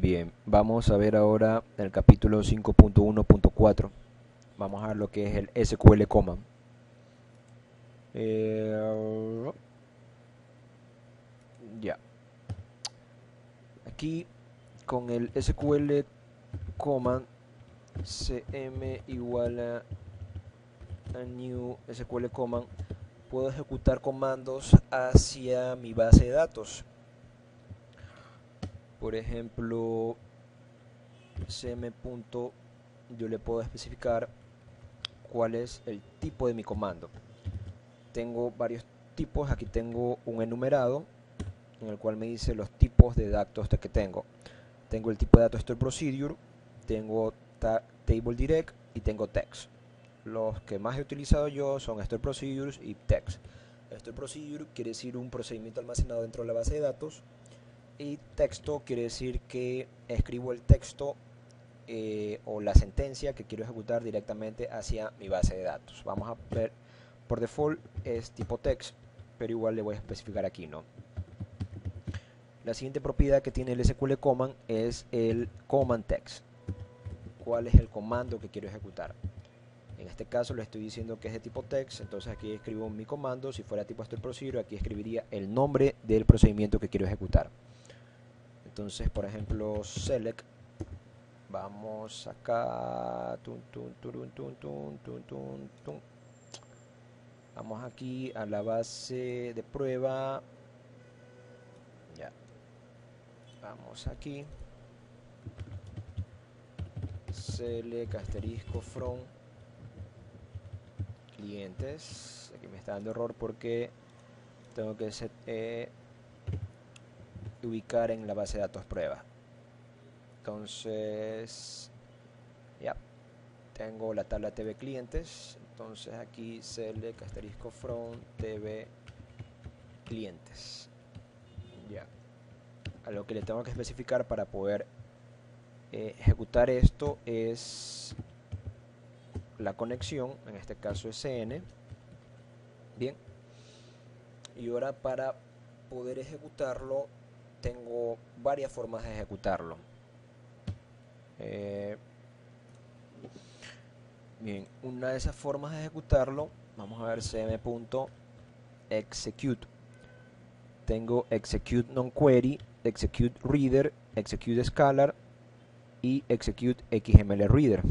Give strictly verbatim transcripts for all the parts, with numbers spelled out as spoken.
Bien, vamos a ver ahora el capítulo cinco punto uno punto cuatro. Vamos a ver lo que es el S Q L Command. Eh, ya. Aquí con el S Q L Command cm igual a, a new S Q L Command puedo ejecutar comandos hacia mi base de datos. Por ejemplo, cm. Yo le puedo especificar cuál es el tipo de mi comando. Tengo varios tipos. Aquí tengo un enumerado en el cual me dice los tipos de datos que tengo. Tengo el tipo de datos StoreProcedure, tengo TableDirect y tengo Text. Los que más he utilizado yo son StoreProcedures y Text. StoreProcedure quiere decir un procedimiento almacenado dentro de la base de datos. Y texto quiere decir que escribo el texto eh, o la sentencia que quiero ejecutar directamente hacia mi base de datos. Vamos a ver, por default es tipo text, pero igual le voy a especificar aquí, ¿no? La siguiente propiedad que tiene el S Q L Command es el Command Text. ¿Cuál es el comando que quiero ejecutar? En este caso le estoy diciendo que es de tipo text, entonces aquí escribo mi comando. Si fuera tipo StoreProcedure, aquí escribiría el nombre del procedimiento que quiero ejecutar. Entonces, por ejemplo, select, vamos acá, tun, tun, turun, tun, tun, tun, tun, tun. Vamos aquí a la base de prueba, ya, vamos aquí, select asterisco from clientes. Aquí me está dando error porque tengo que set, eh, ubicar en la base de datos prueba. Entonces ya tengo la tabla T V clientes, entonces aquí select asterisco from T V clientes. Ya, a lo que le tengo que especificar para poder eh, ejecutar esto es la conexión, en este caso S N. Bien, y ahora para poder ejecutarlo tengo varias formas de ejecutarlo. Eh, bien, una de esas formas de ejecutarlo, vamos a ver cm.execute. Tengo ExecuteNonQuery, ExecuteReader, ExecuteScalar y ExecuteXmlReader.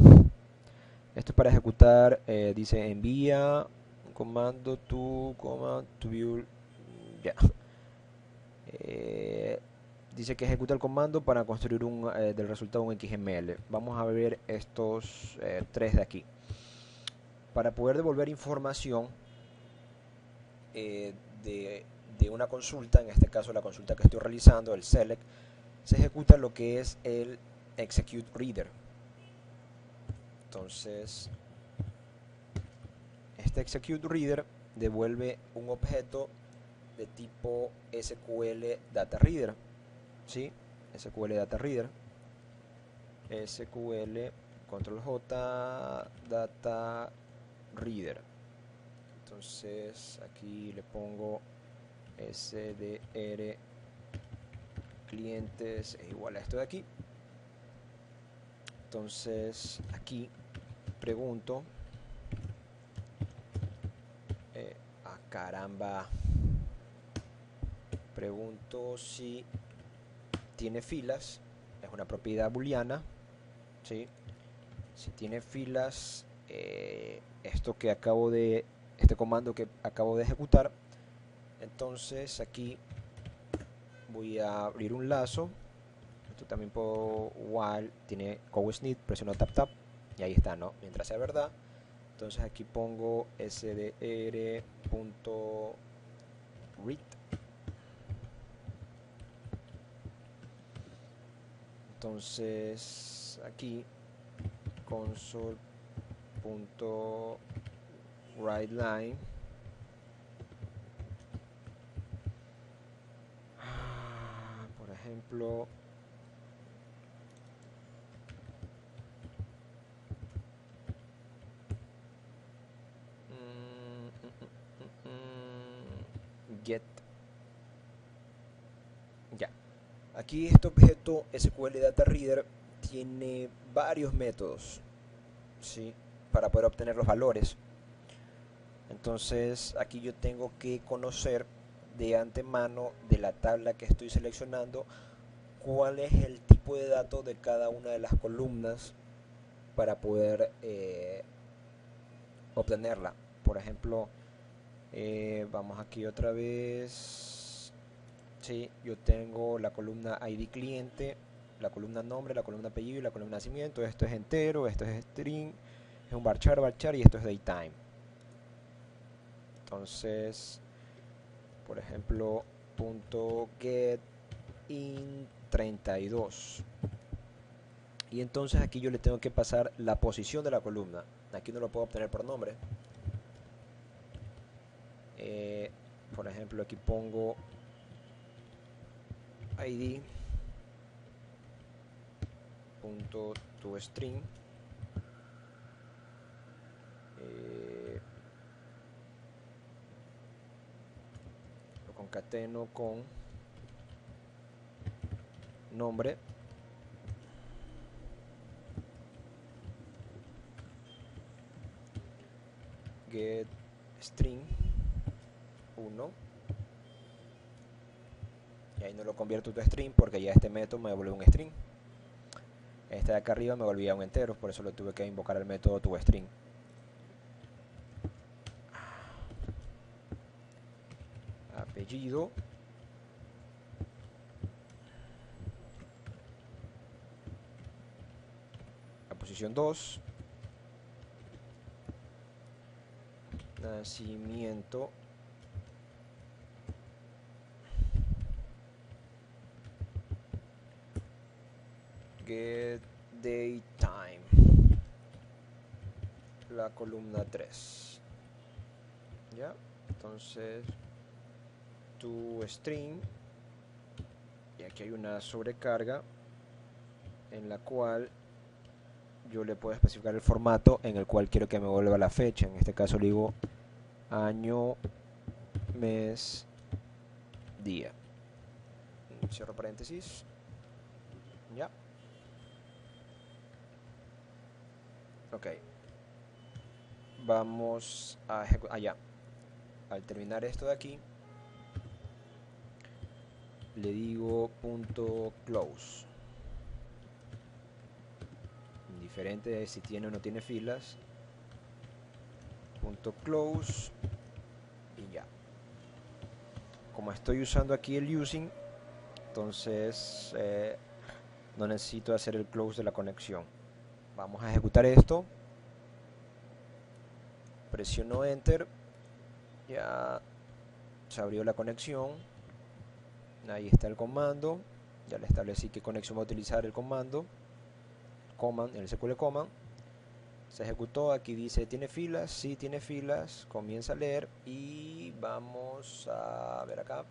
Esto es para ejecutar, eh, dice envía un comando to, coma, to view, ya. Yeah. Eh, dice que ejecuta el comando para construir un, eh, del resultado un X M L. Vamos a ver estos eh, tres de aquí. Para poder devolver información eh, de, de una consulta, en este caso la consulta que estoy realizando, el select, se ejecuta lo que es el execute reader. Entonces, este execute reader devuelve un objeto de tipo S Q L DataReader, ¿sí? S Q L DataReader, S Q L Control J DataReader. Entonces aquí le pongo S D R clientes es igual a esto de aquí. Entonces aquí pregunto, eh, ah, caramba. Pregunto si tiene filas, es una propiedad booleana, ¿sí? Si tiene filas, eh, esto que acabo de, este comando que acabo de ejecutar. Entonces aquí voy a abrir un lazo. Esto también puedo, while, tiene co-snip, presiono tap tap y ahí está, ¿no? Mientras sea verdad. Entonces aquí pongo sdr.read. Entonces aquí console.WriteLine, por ejemplo, mm, mm, mm, get. Aquí este objeto S Q L DataReader tiene varios métodos, ¿sí?, para poder obtener los valores. Entonces aquí yo tengo que conocer de antemano de la tabla que estoy seleccionando cuál es el tipo de dato de cada una de las columnas para poder eh, obtenerla. Por ejemplo, eh, vamos aquí otra vez. Sí, yo tengo la columna I D cliente, la columna nombre, la columna apellido y la columna nacimiento. Esto es entero, esto es string, es un bar chart, bar chart, y esto es datetime. Entonces, por ejemplo, punto get in treinta y dos, y entonces aquí yo le tengo que pasar la posición de la columna. Aquí no lo puedo obtener por nombre. Eh, por ejemplo, aquí pongo I D punto toString, eh, lo concateno con nombre, get string uno, y ahí no lo convierto en string porque ya este método me devuelve un string. Este de acá arriba me volvía un entero, por eso lo tuve que invocar al método toString. Apellido, la posición dos, nacimiento, get datetime, la columna tres, ya. Entonces toString, y aquí hay una sobrecarga en la cual yo le puedo especificar el formato en el cual quiero que me vuelva la fecha. En este caso le digo año, mes, día, cierro paréntesis, ya. Ok, vamos a ejecutar allá. Al terminar esto de aquí le digo punto close, indiferente de si tiene o no tiene filas, punto close, y ya. Como estoy usando aquí el using, entonces eh, no necesito hacer el close de la conexión. Vamos a ejecutar esto, presiono enter, ya se abrió la conexión, ahí está el comando, ya le establecí qué conexión va a utilizar el comando, command, el S Q L command, se ejecutó. Aquí dice tiene filas, sí tiene filas, comienza a leer y vamos a ver acá,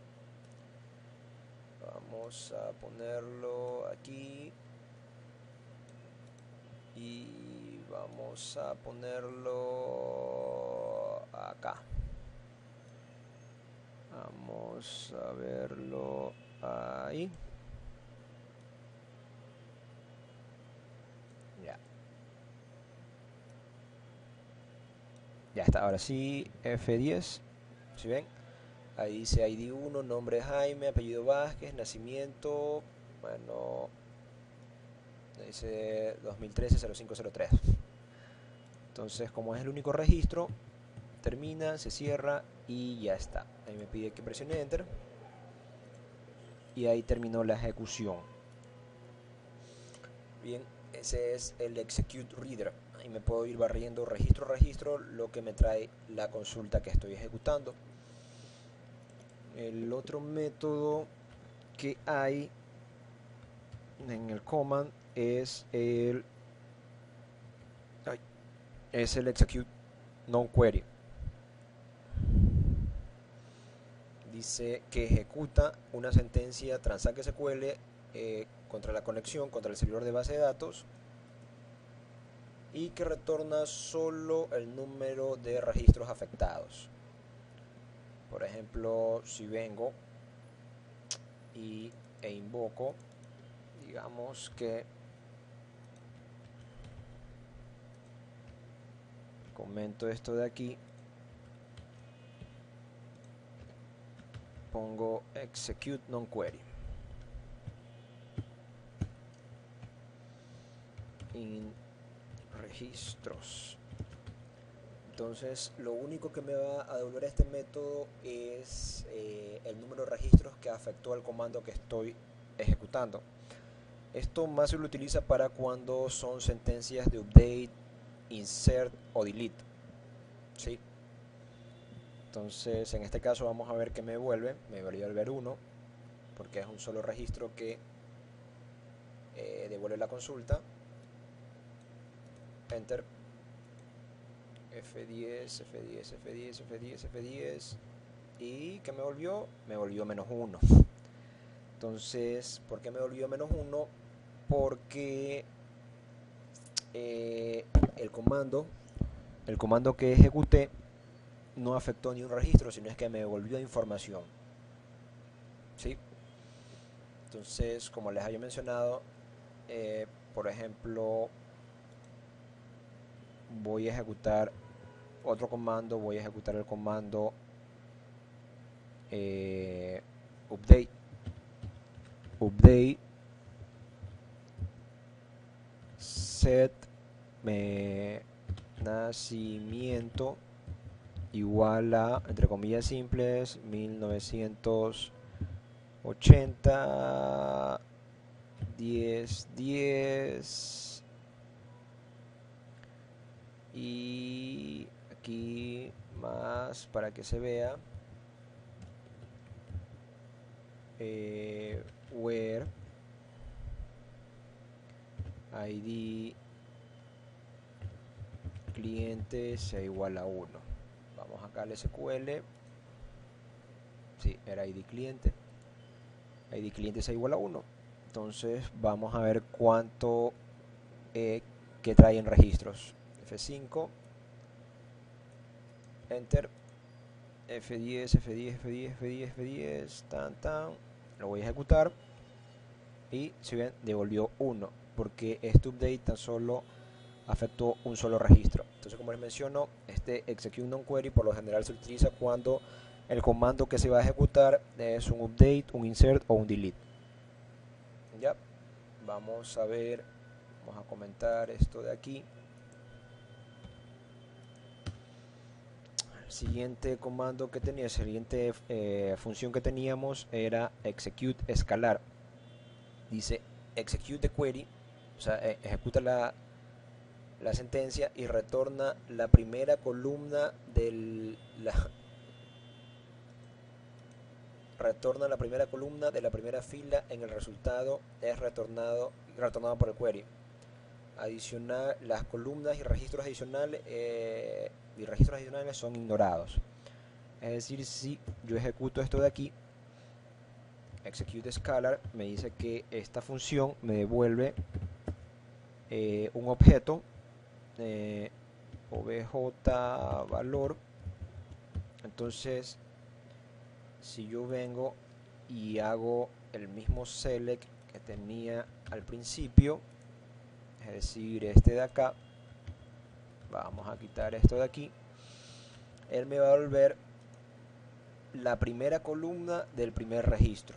vamos a ponerlo aquí y vamos a ponerlo acá, vamos a verlo ahí, ya, ya está. Ahora sí, F diez, ¿sí ven? Ahí dice I D uno, nombre Jaime, apellido Vázquez, nacimiento, bueno, dice dos mil trece cero cinco cero tres. Entonces, como es el único registro, termina, se cierra y ya está. Ahí me pide que presione enter y ahí terminó la ejecución. Bien, ese es el ExecuteReader. Ahí me puedo ir barriendo registro a registro lo que me trae la consulta que estoy ejecutando. El otro método que hay en el command es el es el ExecuteNonQuery. Dice que ejecuta una sentencia Transact S Q L eh, contra la conexión, contra el servidor de base de datos, y que retorna solo el número de registros afectados. Por ejemplo, si vengo y, e invoco digamos que comento esto de aquí, pongo ExecuteNonQuery, in registros. Entonces lo único que me va a devolver este método es eh, el número de registros que afectó al comando que estoy ejecutando. Esto más se lo utiliza para cuando son sentencias de update, insert o delete, ¿sí? Entonces en este caso vamos a ver qué me devuelve. Me debería devolver uno porque es un solo registro que eh, devuelve la consulta. Enter. F diez, F diez, F diez, F diez, F diez. ¿Y qué me volvió? Me volvió menos uno. Entonces, ¿por qué me volvió menos uno? Porque eh, el comando el comando que ejecuté no afectó ni un registro, sino es que me devolvió información, ¿sí? Entonces, como les había mencionado, eh, por ejemplo, voy a ejecutar otro comando, voy a ejecutar el comando eh, update update set me nacimiento igual a, entre comillas simples, mil novecientos ochenta, diez diez, y aquí más para que se vea, eh, where I D cliente sea igual a uno. Vamos acá al S Q L. Sí, era I D cliente. I D cliente sea igual a uno. Entonces vamos a ver cuánto eh, que traen registros. F cinco, enter, F diez, F diez, F diez, F diez, F diez, tan, tan, lo voy a ejecutar y si ven devolvió uno porque este update tan solo afectó un solo registro. Entonces, como les menciono, este execute non-query por lo general se utiliza cuando el comando que se va a ejecutar es un update, un insert o un delete. Ya, vamos a ver, vamos a comentar esto de aquí. Siguiente comando que tenía, siguiente eh, función que teníamos era ExecuteScalar. Dice execute the query, o sea, ejecuta la, la sentencia y retorna la primera columna del la, retorna la primera columna de la primera fila en el resultado es retornado retornado por el query. Adicional, las columnas y registros adicionales eh, y registros adicionales son ignorados. Es decir, si yo ejecuto esto de aquí, ExecuteScalar, me dice que esta función me devuelve eh, un objeto eh, obj valor. Entonces, si yo vengo y hago el mismo select que tenía al principio, es decir, este de acá, vamos a quitar esto de aquí, él me va a volver la primera columna del primer registro.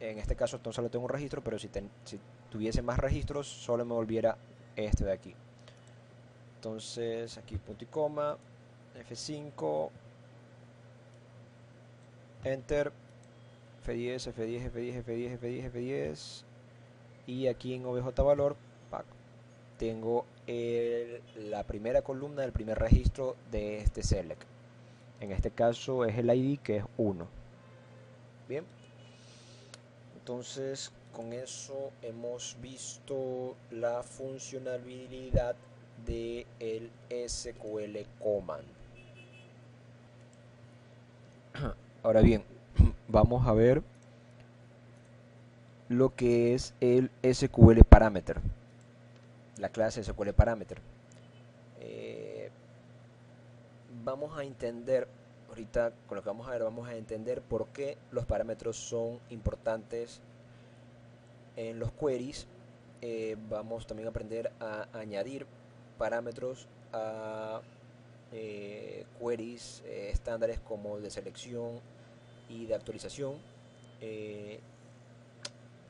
En este caso entonces solo tengo un registro, pero si, ten, si tuviese más registros solo me volviera este de aquí. Entonces aquí punto y coma, F cinco, enter, F diez, F diez, F diez, F diez, F diez, F diez, y aquí en objvalor tengo el, la primera columna del primer registro de este select. En este caso es el I D, que es uno. Bien, entonces con eso hemos visto la funcionalidad de el S Q L Command. Ahora bien, vamos a ver lo que es el S Q L Parameter, la clase S Q L Parameter. Eh, vamos a entender, ahorita con lo que vamos a ver, vamos a entender por qué los parámetros son importantes En los queries eh, vamos también a aprender a añadir parámetros a eh, queries eh, estándares como de selección y de actualización. Eh,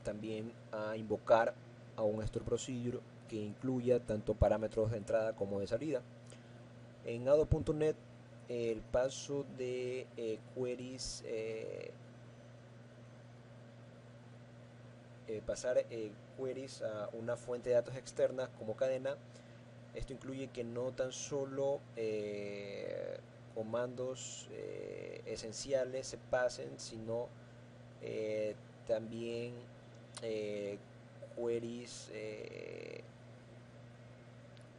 también a invocar a un StoreProcedure que incluya tanto parámetros de entrada como de salida. En A D O punto net el paso de eh, queries, eh, eh, pasar eh, queries a una fuente de datos externa como cadena. Esto incluye que no tan solo eh, comandos eh, esenciales se pasen, sino eh, también eh, queries eh,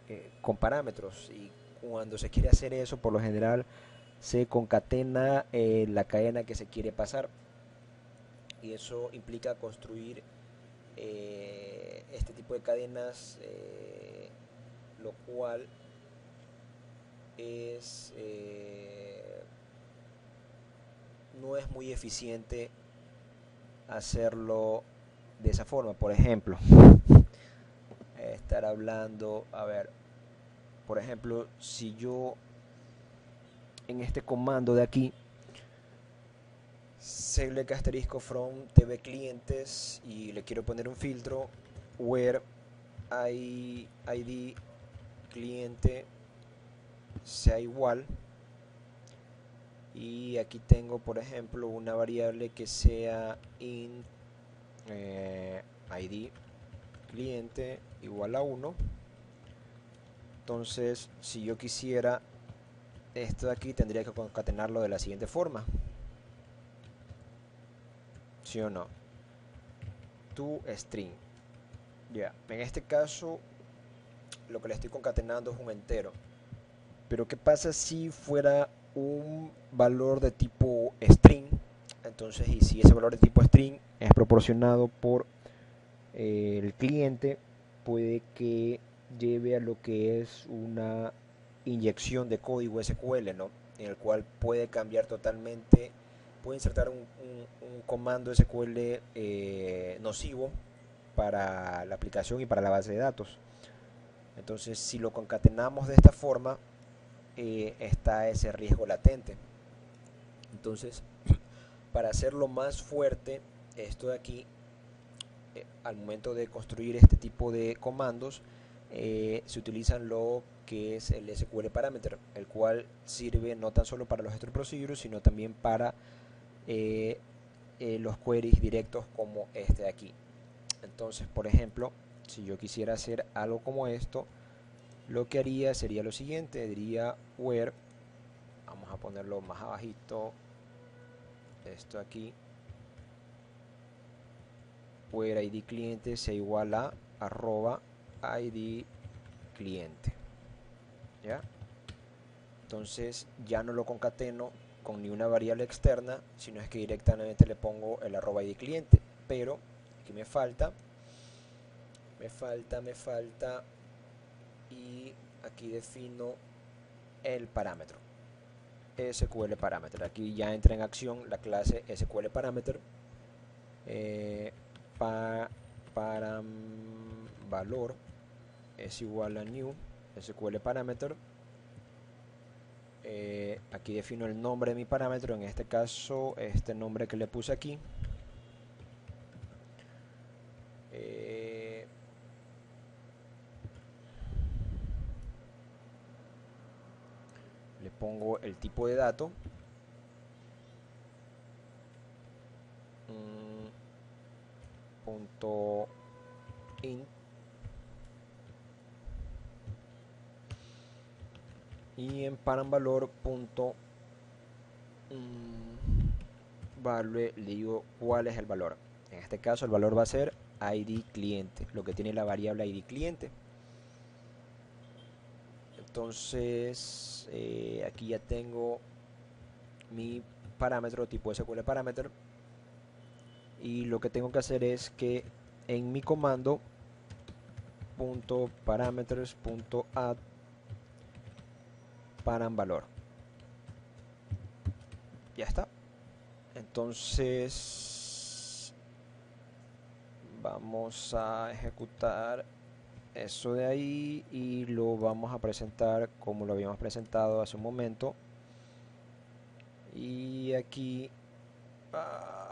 eh, con parámetros, y cuando se quiere hacer eso, por lo general se concatena eh, la cadena que se quiere pasar, y eso implica construir eh, este tipo de cadenas, eh, lo cual es eh, no es muy eficiente hacerlo de esa forma. Por ejemplo, estar hablando, a ver, por ejemplo, si yo en este comando de aquí select asterisco from T V clientes y le quiero poner un filtro where I D cliente sea igual, y aquí tengo por ejemplo una variable que sea int eh, I D cliente igual a uno. Entonces, si yo quisiera esto de aquí, tendría que concatenarlo de la siguiente forma, ¿sí o no? ToString. Ya, yeah. En este caso, lo que le estoy concatenando es un entero. Pero ¿qué pasa si fuera un valor de tipo string? Entonces, y si ese valor de tipo string es proporcionado por eh, el cliente, puede que lleve a lo que es una inyección de código S Q L, ¿no? En el cual puede cambiar totalmente, puede insertar un, un, un comando S Q L eh, nocivo para la aplicación y para la base de datos. Entonces, si lo concatenamos de esta forma, eh, está ese riesgo latente. Entonces, para hacerlo más fuerte, esto de aquí, eh, al momento de construir este tipo de comandos, Eh, se utilizan lo que es el S Q L Parameter, el cual sirve no tan solo para los StoreProcedures, sino también para eh, eh, los queries directos como este de aquí. Entonces, por ejemplo, si yo quisiera hacer algo como esto, lo que haría sería lo siguiente, diría where, vamos a ponerlo más abajito, esto aquí, where I D cliente sea igual a arroba I D cliente, ¿ya? Entonces ya no lo concateno con ni una variable externa, sino es que directamente le pongo el arroba I D cliente. Pero aquí me falta, me falta, me falta, y aquí defino el parámetro S Q L Parameter. Aquí ya entra en acción la clase S Q L Parameter eh, pa, para valor es igual a new S Q L Parameter. Eh, aquí defino el nombre de mi parámetro, en este caso este nombre que le puse aquí, eh, le pongo el tipo de dato, mm, punto int. Y en paramValor punto mmm, value le digo cuál es el valor. En este caso el valor va a ser I D cliente, lo que tiene la variable I D cliente. Entonces eh, aquí ya tengo mi parámetro tipo S Q L Parameter, y lo que tengo que hacer es que en mi comando punto parameters punto add param valor, ya está. Entonces vamos Vamos a ejecutar eso de ahí y lo vamos a presentar como lo habíamos presentado hace un momento. Y aquí ah,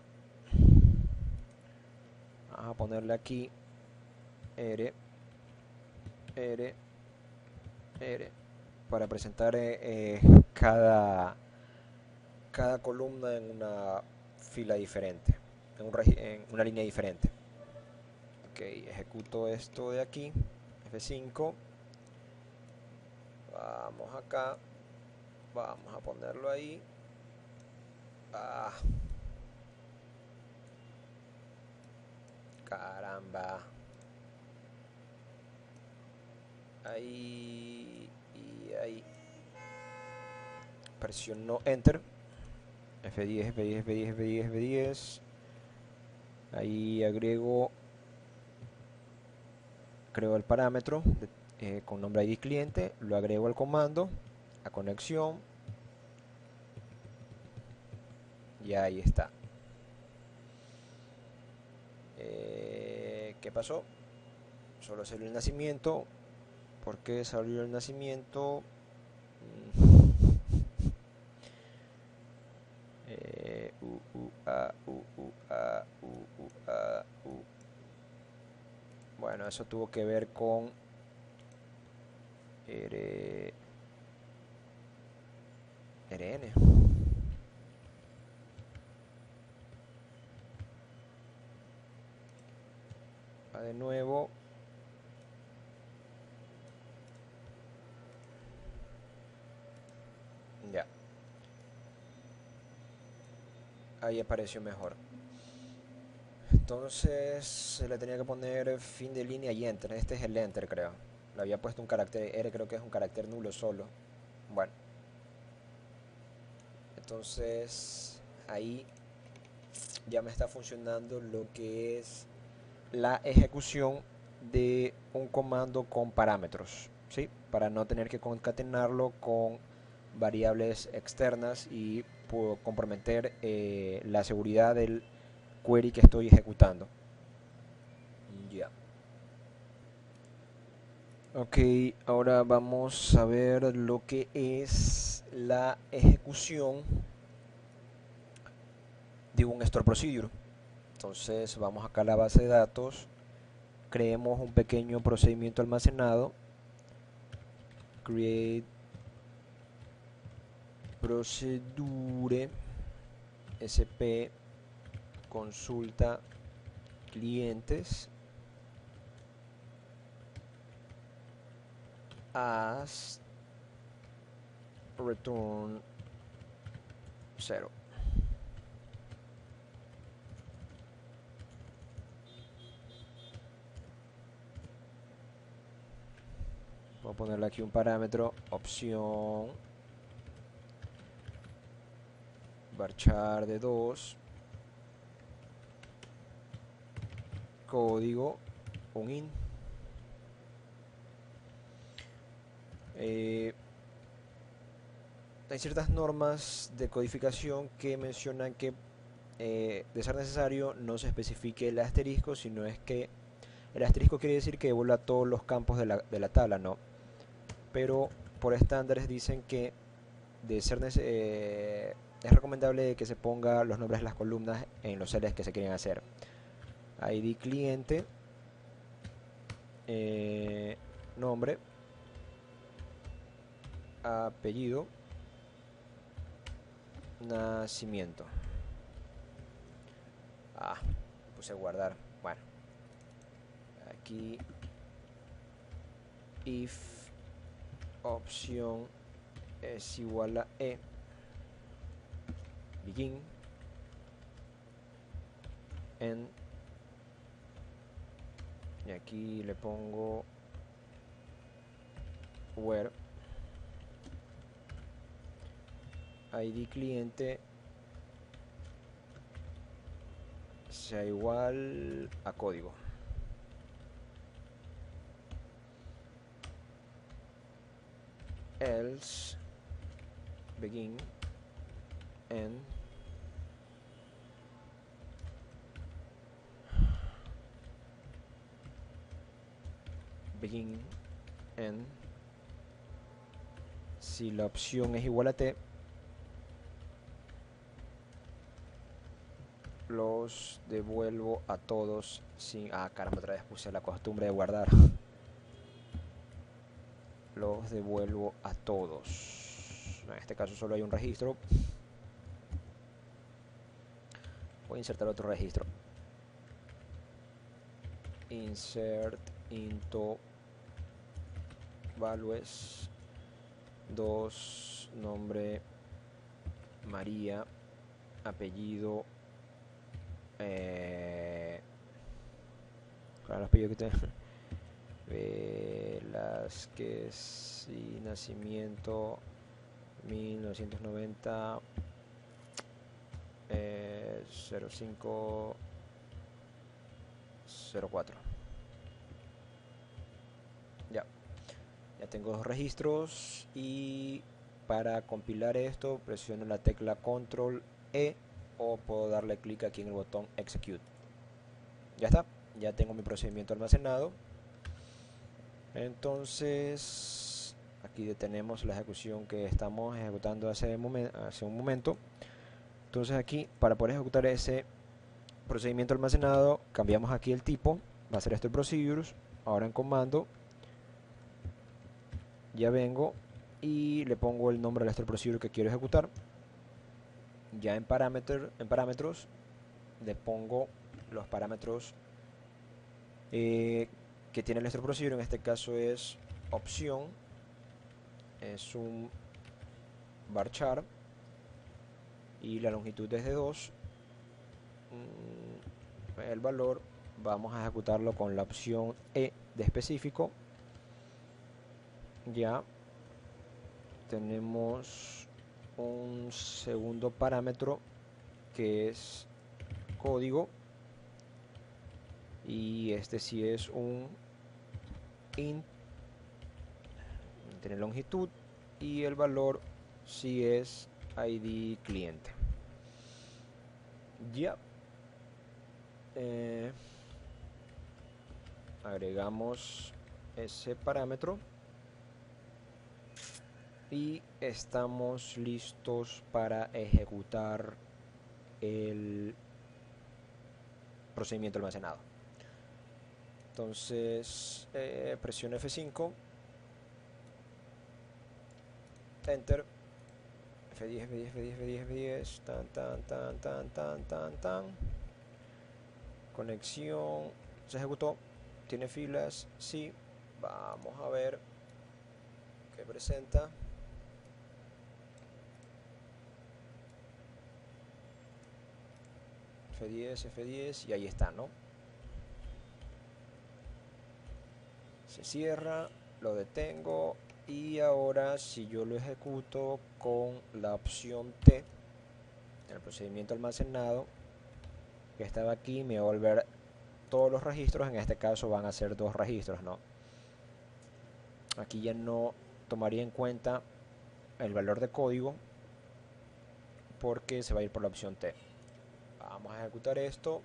vamos a ponerle aquí R, R, R para presentar eh, cada, cada columna en una fila diferente, en, un en una línea diferente. Ok, ejecuto esto de aquí, F cinco, vamos acá, vamos a ponerlo ahí. Ah. Caramba. Ahí y ahí. Presiono Enter. F diez, F diez, F diez, F diez, F diez. Ahí agrego, creo el parámetro eh, con nombre I D cliente, lo agrego al comando, a conexión. Y ahí está. Eh, ¿Qué pasó? Solo salió el nacimiento. ¿Por qué salió el nacimiento? eh, u, u, a, u, u, a, u, u, a, u. Bueno, eso tuvo que ver con R, R N. De nuevo, ya ahí apareció mejor. Entonces se le tenía que poner fin de línea y enter. Este es el enter, creo. Le había puesto un carácter R, creo que es un carácter nulo solo. Bueno, entonces ahí ya me está funcionando lo que es la ejecución de un comando con parámetros, ¿sí? Para no tener que concatenarlo con variables externas y comprometer eh, la seguridad del query que estoy ejecutando. Ya. Ok, ahora vamos a ver lo que es la ejecución de un StoreProcedure. Entonces vamos acá a la base de datos, creemos un pequeño procedimiento almacenado, create procedure sp consulta clientes as return cero. Voy a ponerle aquí un parámetro, opción, varchar de dos, código, un in. Eh, hay ciertas normas de codificación que mencionan que eh, de ser necesario no se especifique el asterisco, sino es que el asterisco quiere decir que devuelva todos los campos de la, de la tabla, ¿no? Pero por estándares dicen que de ser eh, es recomendable que se ponga los nombres de las columnas en los celdas que se quieren hacer. I D cliente, eh, nombre, apellido, nacimiento. Ah, puse guardar. Bueno, aquí if opción es igual a E, begin, end, y aquí le pongo where I D cliente sea igual a código. Else begin end begin, end. Si la opción es igual a T, los devuelvo a todos sin... Ah, caramba, otra vez puse la costumbre de guardar. Los devuelvo a todos. En este caso solo hay un registro. Voy a insertar otro registro. Insert into values dos, nombre María, apellido. Eh, ¿Cuál es el apellido que tengo? Velázquez y nacimiento mil novecientos noventa, eh, cero cinco cero cuatro. Ya, ya tengo dos registros, y para compilar esto presiono la tecla Control E o puedo darle clic aquí en el botón Execute. Ya está, ya tengo mi procedimiento almacenado. Entonces aquí detenemos la ejecución que estamos ejecutando hace, momen- hace un momento. Entonces aquí, para poder ejecutar ese procedimiento almacenado, cambiamos aquí el tipo. Va a ser esto el procedures. Ahora en comando ya vengo y le pongo el nombre al store procedure que quiero ejecutar. Ya en, parameter, en parámetros le pongo los parámetros eh, que tiene el StoreProcedure. En este caso es opción, es un bar chart y la longitud es de dos. El valor vamos a ejecutarlo con la opción E de específico. Ya tenemos un segundo parámetro que es código, y este sí es un int, tiene longitud, y el valor si es I D cliente. Ya eh, agregamos ese parámetro y estamos listos para ejecutar el procedimiento almacenado. Entonces eh, presiono F cinco, Enter, F diez, F diez, F diez, F diez, F diez, tan, tan, tan, tan, tan, tan, tan, conexión, se ejecutó, tiene filas, sí, vamos a ver qué presenta. F diez, F diez, y ahí está, ¿no? Se cierra, lo detengo, y ahora si yo lo ejecuto con la opción T, el procedimiento almacenado que estaba aquí, me va a volver todos los registros. En este caso van a ser dos registros, ¿no? Aquí ya no tomaría en cuenta el valor de código porque se va a ir por la opción T. Vamos a ejecutar esto.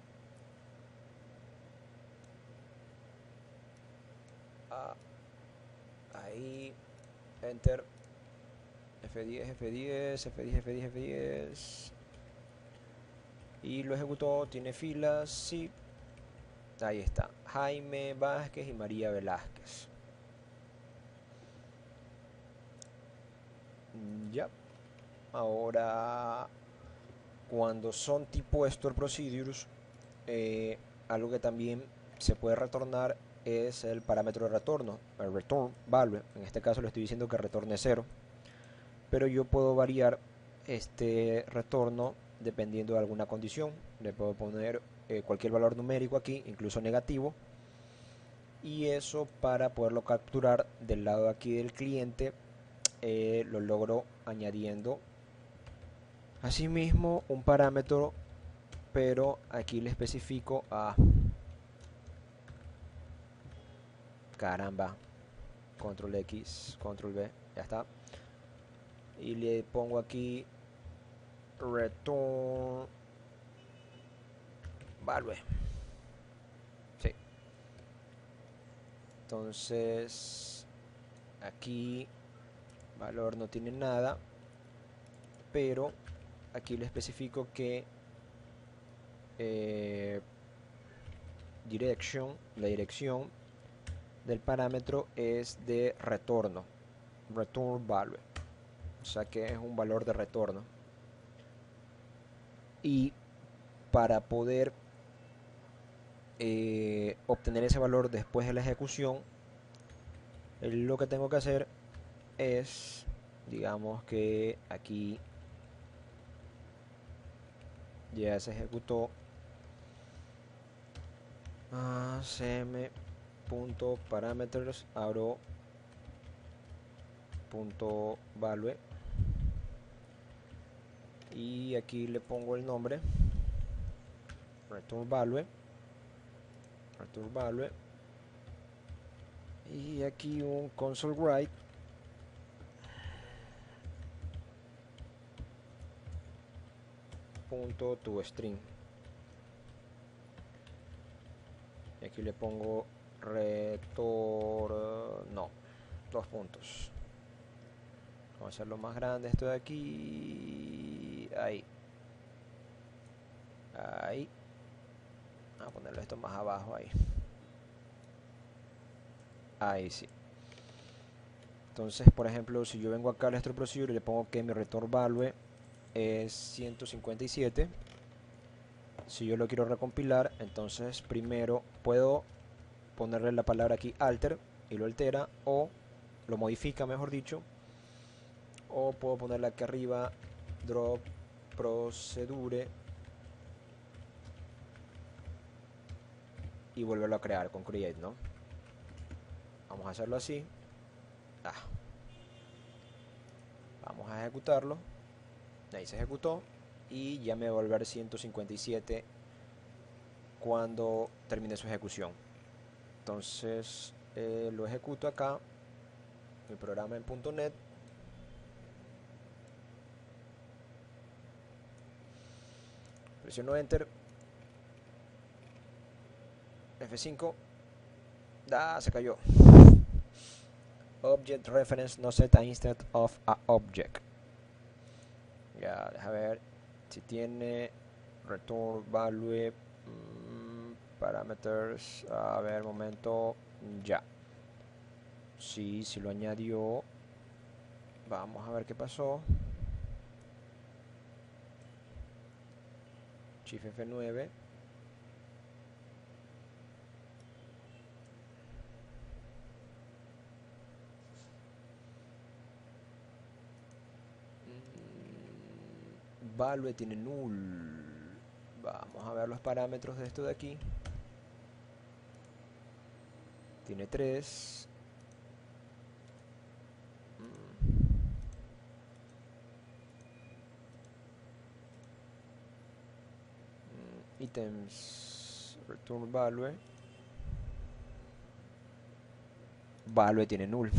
Ahí, Enter, F diez, F diez, F diez, F diez, F diez, y lo ejecutó, tiene filas, sí, ahí está, Jaime Vázquez y María Velázquez. Ya, ahora cuando son tipo Store Procedures, eh, algo que también se puede retornar es el parámetro de retorno, el return value. En este caso le estoy diciendo que retorne cero, pero yo puedo variar este retorno dependiendo de alguna condición. Le puedo poner eh, cualquier valor numérico aquí, incluso negativo, y eso, para poderlo capturar del lado aquí del cliente, eh, lo logro añadiendo asimismo un parámetro, pero aquí le especifico a... Caramba, Control X, Control B, ya está. Y le pongo aquí return value. Sí. Entonces aquí valor no tiene nada, pero aquí le especifico que eh, direction, la dirección del parámetro es de retorno, return value, o sea que es un valor de retorno. Y para poder eh, obtener ese valor después de la ejecución, lo que tengo que hacer es, digamos que aquí ya se ejecutó ah, cm.parameters abro punto value y aquí le pongo el nombre return value, return value, y aquí un console write punto to string, y aquí le pongo retorno dos puntos. Vamos a hacerlo más grande esto de aquí, ahí, ahí. Vamos a ponerlo esto más abajo, ahí, ahí sí. Entonces, por ejemplo, si yo vengo acá al StoreProcedure y le pongo que mi return value es ciento cincuenta y siete, si yo lo quiero recompilar, entonces primero puedo ponerle la palabra aquí alter y lo altera, o lo modifica, mejor dicho. O puedo ponerle aquí arriba drop procedure y volverlo a crear con create, ¿no? Vamos a hacerlo así. Ah. Vamos a ejecutarlo. Ahí se ejecutó y ya me va a volver ciento cincuenta y siete cuando termine su ejecución. Entonces eh, lo ejecuto acá, mi programa en punto net. Presiono enter, F cinco, ah, se cayó. Object reference no set a instance of a object. Ya, deja ver si tiene return value mmm, parameters. A ver, momento, ya. Sí, sí lo añadió. Vamos a ver qué pasó. F nueve, value tiene null. Vamos a ver los parámetros de esto de aquí. Tiene tres. Items, return value, value tiene null.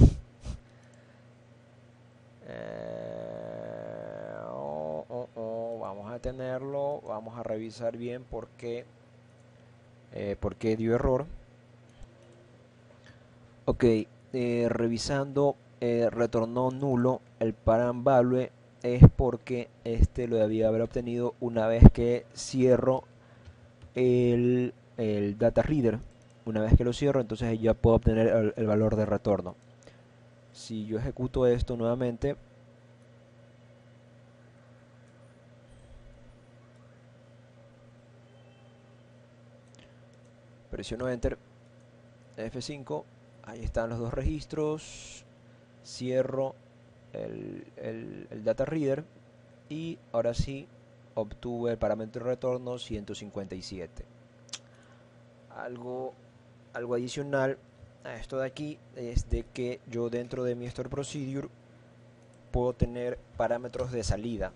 eh, oh, oh, oh, vamos a tenerlo, vamos a revisar bien por qué, eh, por qué dio error. Ok, eh, revisando, eh, retornó nulo el param value, es porque este lo debía haber obtenido una vez que cierro El, el data reader. Una vez que lo cierro, entonces ya puedo obtener el, el valor de retorno. Si yo ejecuto esto nuevamente, presiono enter, F cinco, ahí están los dos registros, cierro el, el, el data reader y ahora sí obtuve el parámetro de retorno ciento cincuenta y siete. Algo, algo adicional a esto de aquí es de que yo dentro de mi StoreProcedure puedo tener parámetros de salida.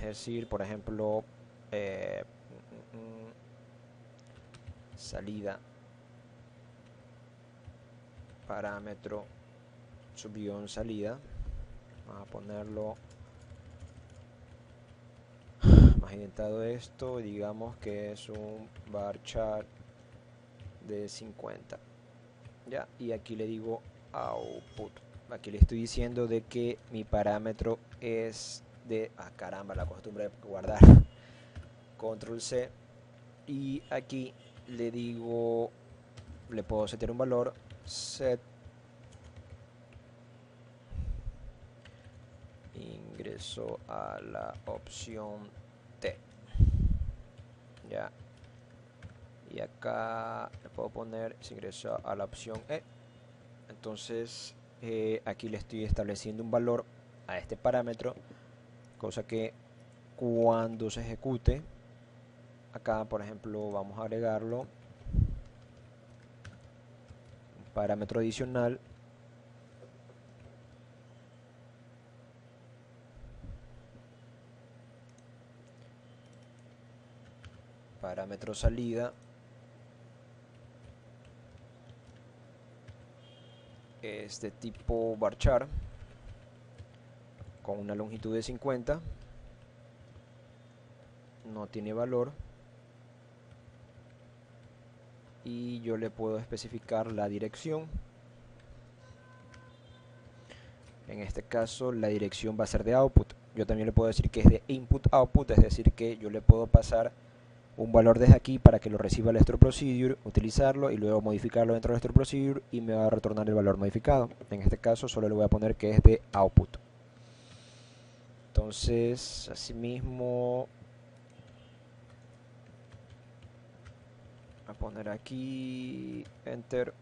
Es decir, por ejemplo, eh, salida, parámetro, subguión salida. Vamos a ponerlo identado esto, digamos que es un bar chart de cincuenta. ¿ya? Y aquí le digo output. Aquí le estoy diciendo de que mi parámetro es de... Ah, caramba, la costumbre de guardar. Control C. Y aquí le digo... Le puedo setear un valor. Set. Ingreso a la opción T. Ya. Y acá le puedo poner, se ingresa a la opción E. Entonces eh, aquí le estoy estableciendo un valor a este parámetro, cosa que cuando se ejecute, acá por ejemplo vamos a agregarlo, un parámetro adicional. Parámetro salida. Es de tipo varchar, con una longitud de cincuenta, no tiene valor, y yo le puedo especificar la dirección. En este caso la dirección va a ser de output. Yo también le puedo decir que es de input output, es decir que yo le puedo pasar un valor desde aquí para que lo reciba el StoreProcedure, utilizarlo y luego modificarlo dentro del StoreProcedure y me va a retornar el valor modificado. En este caso solo le voy a poner que es de output. Entonces, asimismo, voy a poner aquí enter.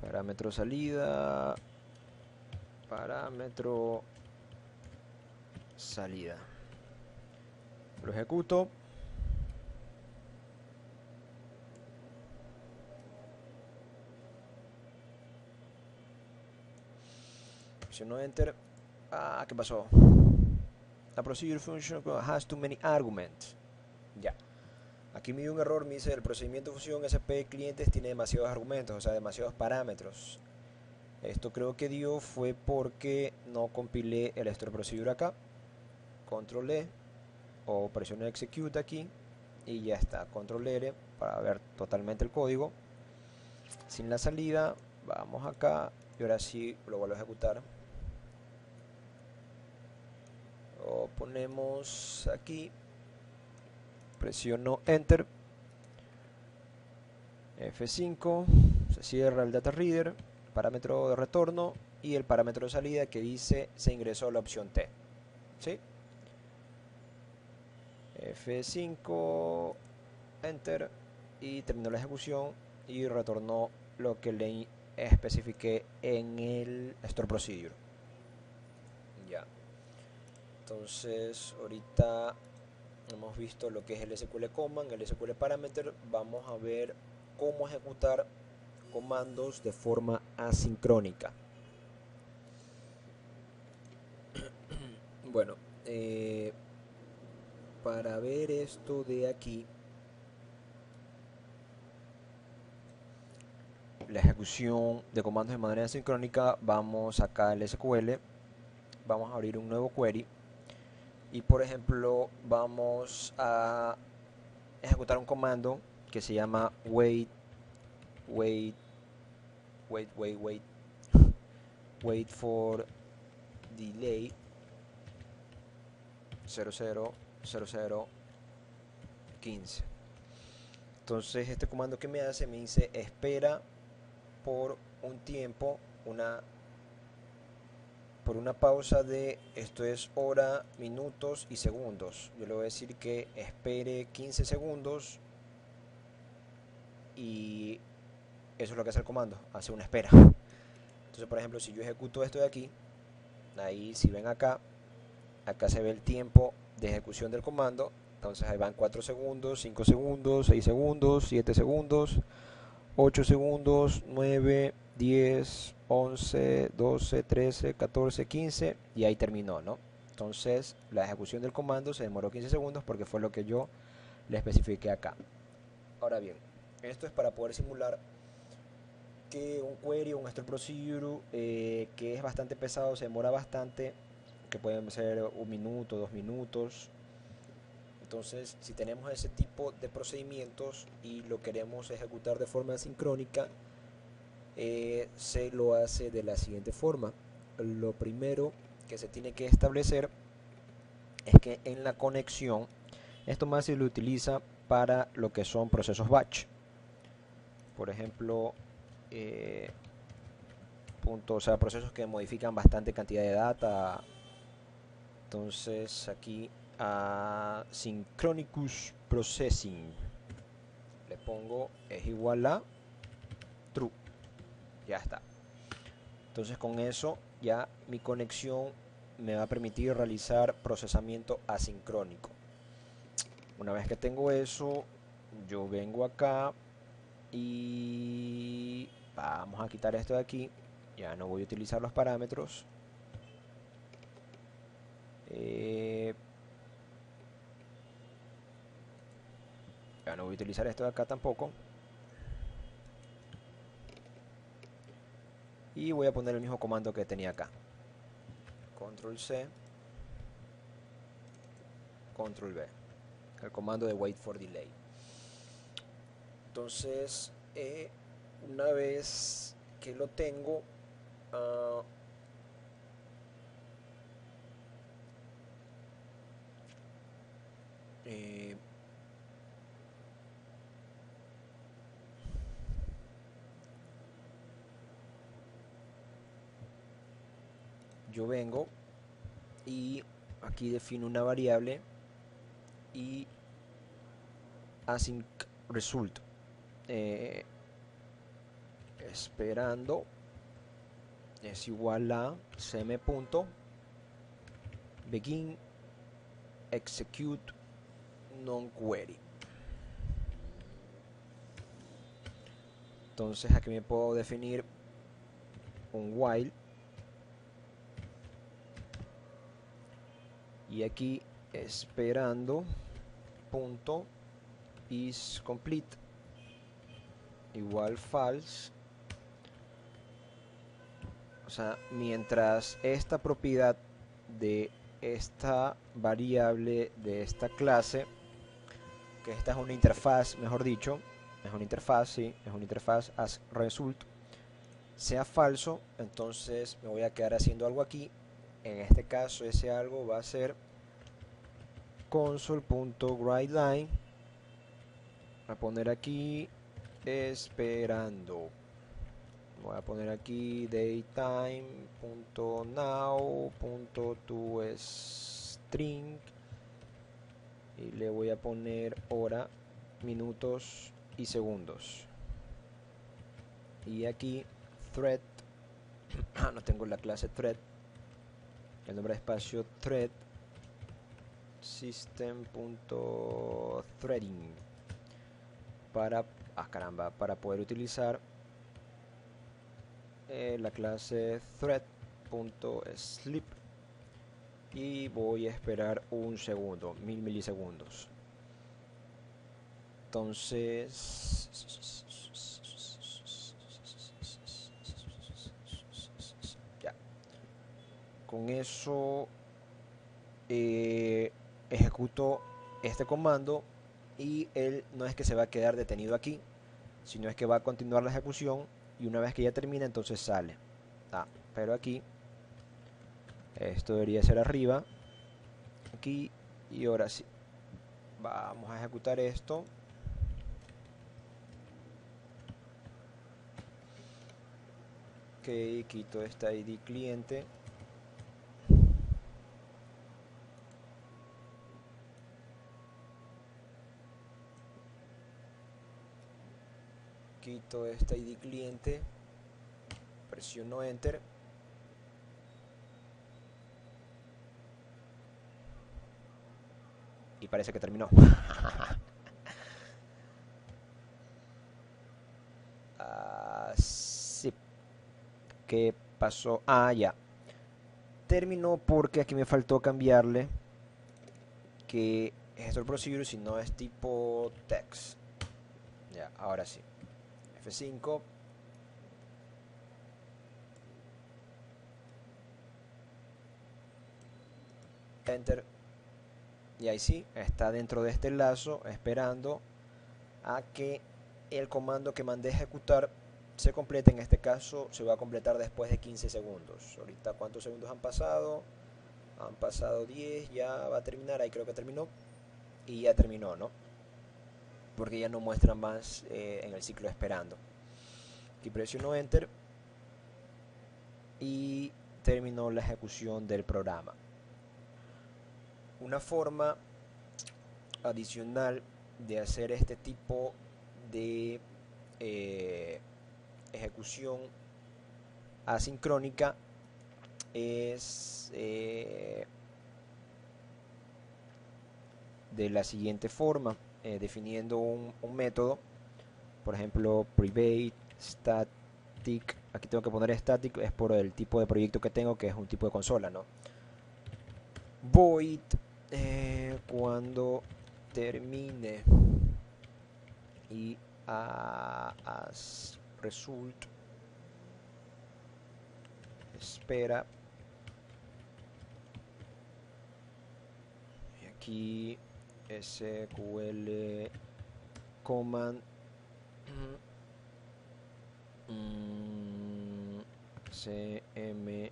Parámetro salida, parámetro salida, lo ejecuto si no enter. Ah, ¿qué pasó? La procedure function has too many arguments. Ya. Aquí me dio un error, me dice el procedimiento de función S P clientes tiene demasiados argumentos, o sea, demasiados parámetros. Esto creo que dio fue porque no compilé el StoreProcedure acá. Control E o presiono execute aquí y ya está. Control R para ver totalmente el código. Sin la salida, vamos acá y ahora sí lo vuelvo a ejecutar. Lo ponemos aquí. Presiono enter, F cinco, se cierra el data reader, parámetro de retorno y el parámetro de salida que dice se ingresó a la opción T. ¿Sí? F cinco, enter y terminó la ejecución y retornó lo que le especifiqué en el StoreProcedure. Ya. Entonces, ahorita hemos visto lo que es el S Q L Command, el S Q L Parameter. Vamos a ver cómo ejecutar comandos de forma asincrónica. Bueno, eh, para ver esto de aquí, la ejecución de comandos de manera asincrónica, vamos acá al S Q L, vamos a abrir un nuevo query. Y por ejemplo vamos a ejecutar un comando que se llama wait, wait, wait, wait, wait, wait for delay cero cero cero cero uno cinco. Entonces este comando que me hace, me dice espera por un tiempo, una por una pausa de, esto es hora, minutos y segundos. Yo le voy a decir que espere quince segundos y eso es lo que hace el comando, hace una espera. Entonces por ejemplo si yo ejecuto esto de aquí, ahí si ven acá, acá se ve el tiempo de ejecución del comando. Entonces ahí van cuatro segundos, cinco segundos, seis segundos, siete segundos, ocho segundos, nueve, diez, once, doce, trece, catorce, quince y ahí terminó, ¿no? Entonces la ejecución del comando se demoró quince segundos porque fue lo que yo le especifiqué acá. Ahora bien, esto es para poder simular que un query, un StoreProcedure, eh, que es bastante pesado, se demora bastante, que pueden ser un minuto, dos minutos. Entonces, si tenemos ese tipo de procedimientos y lo queremos ejecutar de forma asincrónica, eh, se lo hace de la siguiente forma. Lo primero que se tiene que establecer es que en la conexión, esto más se lo utiliza para lo que son procesos batch. Por ejemplo, eh, punto, o sea, procesos que modifican bastante cantidad de data. Entonces aquí a synchronous processing le pongo es igual a true. Ya está. Entonces con eso ya mi conexión me va a permitir realizar procesamiento asincrónico. Una vez que tengo eso, yo vengo acá y vamos a quitar esto de aquí. Ya no voy a utilizar los parámetros. Eh, ya no voy a utilizar esto de acá tampoco. Y voy a poner el mismo comando que tenía acá. Control C. Control B. El comando de wait for delay. Entonces, eh, una vez que lo tengo, uh, eh, yo vengo y aquí defino una variable y async result. Eh, esperando es igual a cm punto begin execute non query. Entonces aquí me puedo definir un while y aquí esperando punto is complete igual false. O sea, mientras esta propiedad de esta variable de esta clase, que esta es una interfaz, mejor dicho, es una interfaz, sí, es una interfaz as result, sea falso, entonces me voy a quedar haciendo algo aquí. En este caso ese algo va a ser console.writeLine, voy a poner aquí esperando, voy a poner aquí daytime.now.toString y le voy a poner hora, minutos y segundos. Y aquí thread, no tengo la clase thread, el nombre de espacio thread system.threading para ah, caramba, para poder utilizar eh, la clase thread.sleep y voy a esperar un segundo, mil milisegundos. Entonces ya con eso eh, ejecuto este comando y él no es que se va a quedar detenido aquí, sino es que va a continuar la ejecución y una vez que ya termina entonces sale. Ah, pero aquí esto debería ser arriba aquí y ahora sí vamos a ejecutar esto. Ok, quito esta I D cliente. Quito esta I D cliente, presiono enter y parece que terminó. Ah, sí. ¿Qué pasó? Ah, ya. Terminó porque aquí me faltó cambiarle que es el procedure, si no es tipo text. Ya, ahora sí. F cinco Enter. Y ahí sí, está dentro de este lazo esperando a que el comando que mandé ejecutar se complete. En este caso se va a completar después de quince segundos. Ahorita, ¿cuántos segundos han pasado? Han pasado diez, ya va a terminar. Ahí creo que terminó. Y ya terminó, ¿no? Porque ya no muestran más eh, en el ciclo esperando. Aquí presiono Enter. Y terminó la ejecución del programa. Una forma adicional de hacer este tipo de eh, ejecución asincrónica es eh, de la siguiente forma, eh, definiendo un, un método, por ejemplo, private static. Aquí tengo que poner static, es por el tipo de proyecto que tengo, que es un tipo de consola, ¿no? Void eh, cuando termine y a, as result espera. Y aquí S Q L Command mm, C M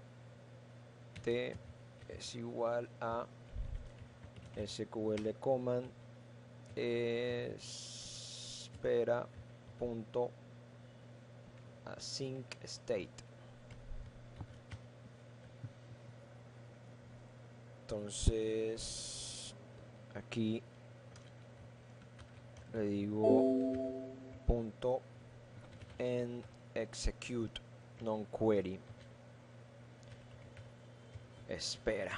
T es igual a S Q L Command espera punto async state. Entonces aquí le digo punto en execute non query espera,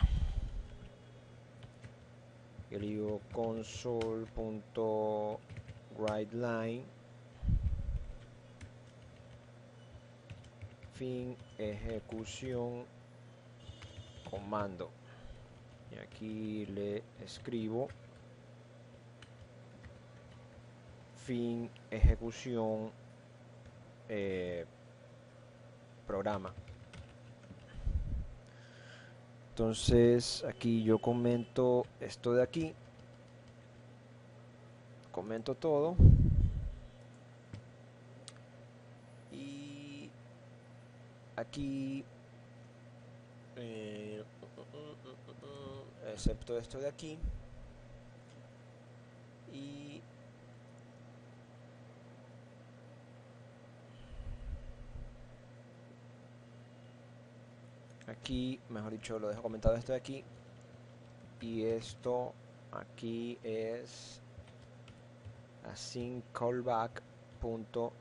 y le digo console punto write line fin ejecución comando. Y aquí le escribo fin ejecución eh, programa. Entonces aquí yo comento esto de aquí, comento todo y aquí eh, excepto esto de aquí, y aquí, mejor dicho, lo dejo comentado esto de aquí, y esto aquí es async callback punto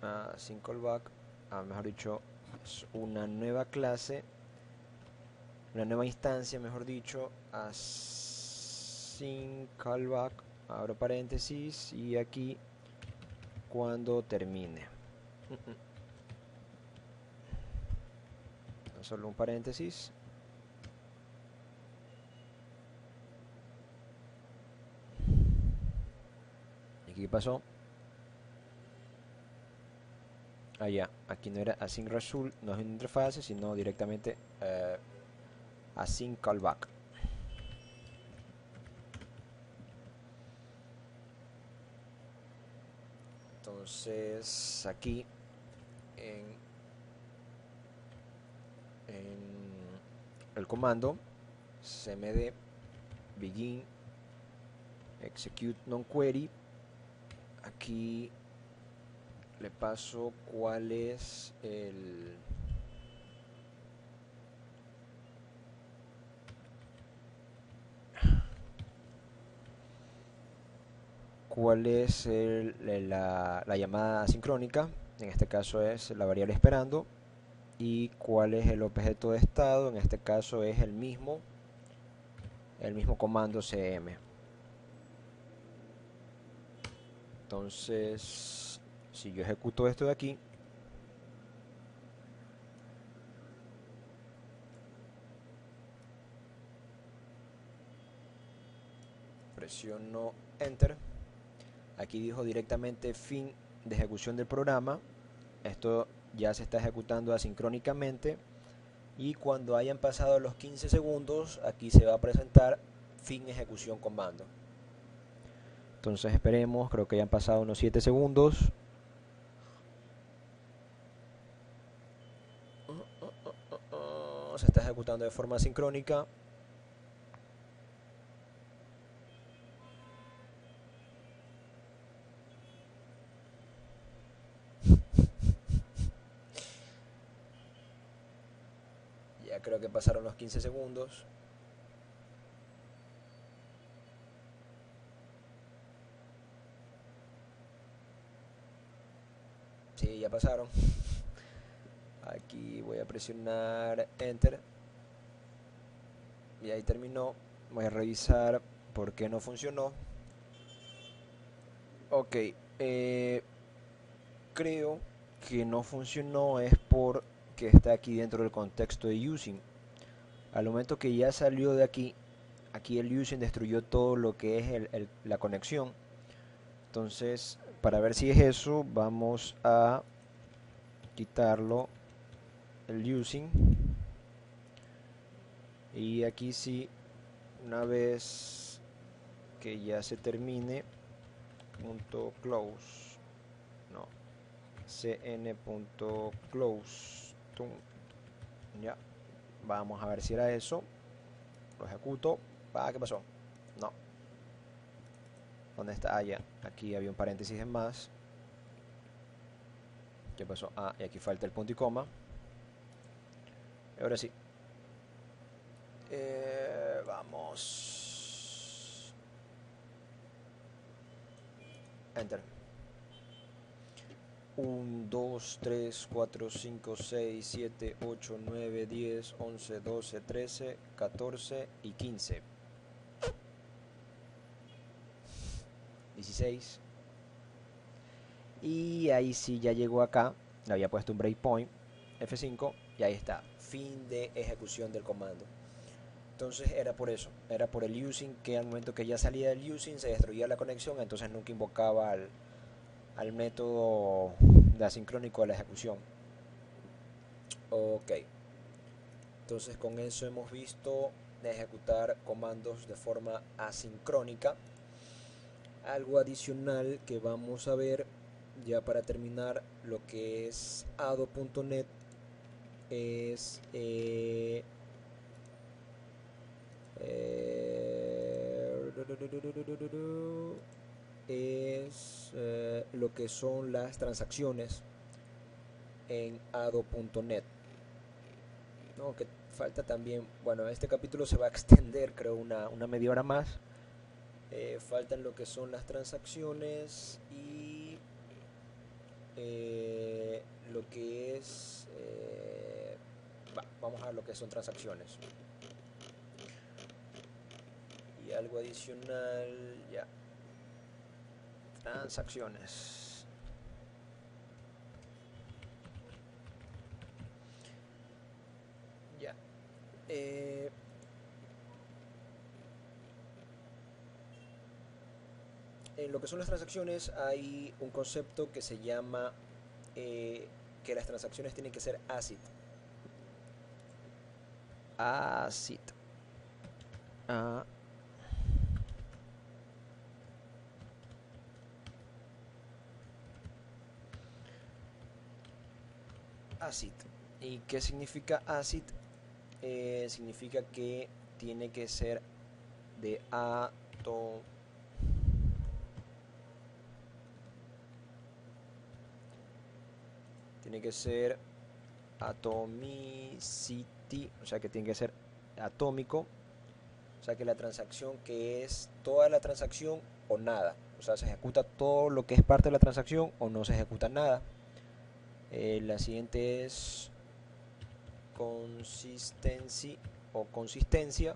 async callback, ah, mejor dicho, es una nueva clase, una nueva instancia, mejor dicho, async callback, abro paréntesis, y aquí cuando termine. Solo un paréntesis. ¿Y qué pasó? Ah, ya, aquí no era async result, no es una interfase, sino directamente eh, async callback. Entonces aquí en, en el comando cmd begin execute non query, aquí le paso cuál es el cuál es el, la, la llamada asincrónica, en este caso es la variable esperando, y cuál es el objeto de estado, en este caso es el mismo el mismo comando cm. Entonces si yo ejecuto esto de aquí, presiono Enter, aquí dijo directamente fin de ejecución del programa. Esto ya se está ejecutando asincrónicamente y cuando hayan pasado los quince segundos aquí se va a presentar fin ejecución comando. Entonces esperemos, creo que ya han pasado unos siete segundos. Se está ejecutando de forma sincrónica. Ya creo que pasaron los quince segundos. Sí, ya pasaron. Aquí voy a presionar Enter y ahí terminó. Voy a revisar por qué no funcionó. Ok, eh, creo que no funcionó es porque está aquí dentro del contexto de using. Al momento que ya salió de aquí, aquí el using destruyó todo lo que es el, el, la conexión. Entonces, para ver si es eso, vamos a quitarlo. El using, y aquí sí, una vez que ya se termine, punto close, no, cn.close, ya, vamos a ver si era eso, lo ejecuto, ah, ¿qué pasó? No, ¿dónde está? Ah, ya, aquí había un paréntesis en más, ¿qué pasó? Ah, y aquí falta el punto y coma. Ahora sí, eh, vamos, Enter, uno, dos, tres, cuatro, cinco, seis, siete, ocho, nueve, diez, once, doce, trece, catorce y quince, dieciséis, y ahí sí ya llegó acá, le había puesto un breakpoint, F cinco, y ahí está, fin de ejecución del comando. Entonces era por eso, era por el using, que al momento que ya salía del using se destruía la conexión, entonces nunca invocaba al, al método de asincrónico de la ejecución. Ok, entonces con eso hemos visto de ejecutar comandos de forma asincrónica. Algo adicional que vamos a ver ya para terminar, lo que es A D O punto net, es eh, eh, es eh, lo que son las transacciones en A D O punto net, ¿no? Que falta también, bueno, este capítulo se va a extender creo una, una media hora más. Eh, faltan lo que son las transacciones y eh, lo que es eh, vamos a ver lo que son transacciones y algo adicional, ya, transacciones, ya, eh, en lo que son las transacciones hay un concepto que se llama eh, que las transacciones tienen que ser A C I D. A C I D. Ah. A C I D. ¿Y qué significa A C I D? Eh, significa que tiene que ser de A D O. Tiene que ser atomicity. O sea que tiene que ser atómico, o sea que la transacción que es toda la transacción o nada, o sea se ejecuta todo lo que es parte de la transacción o no se ejecuta nada. Eh, la siguiente es consistency o consistencia,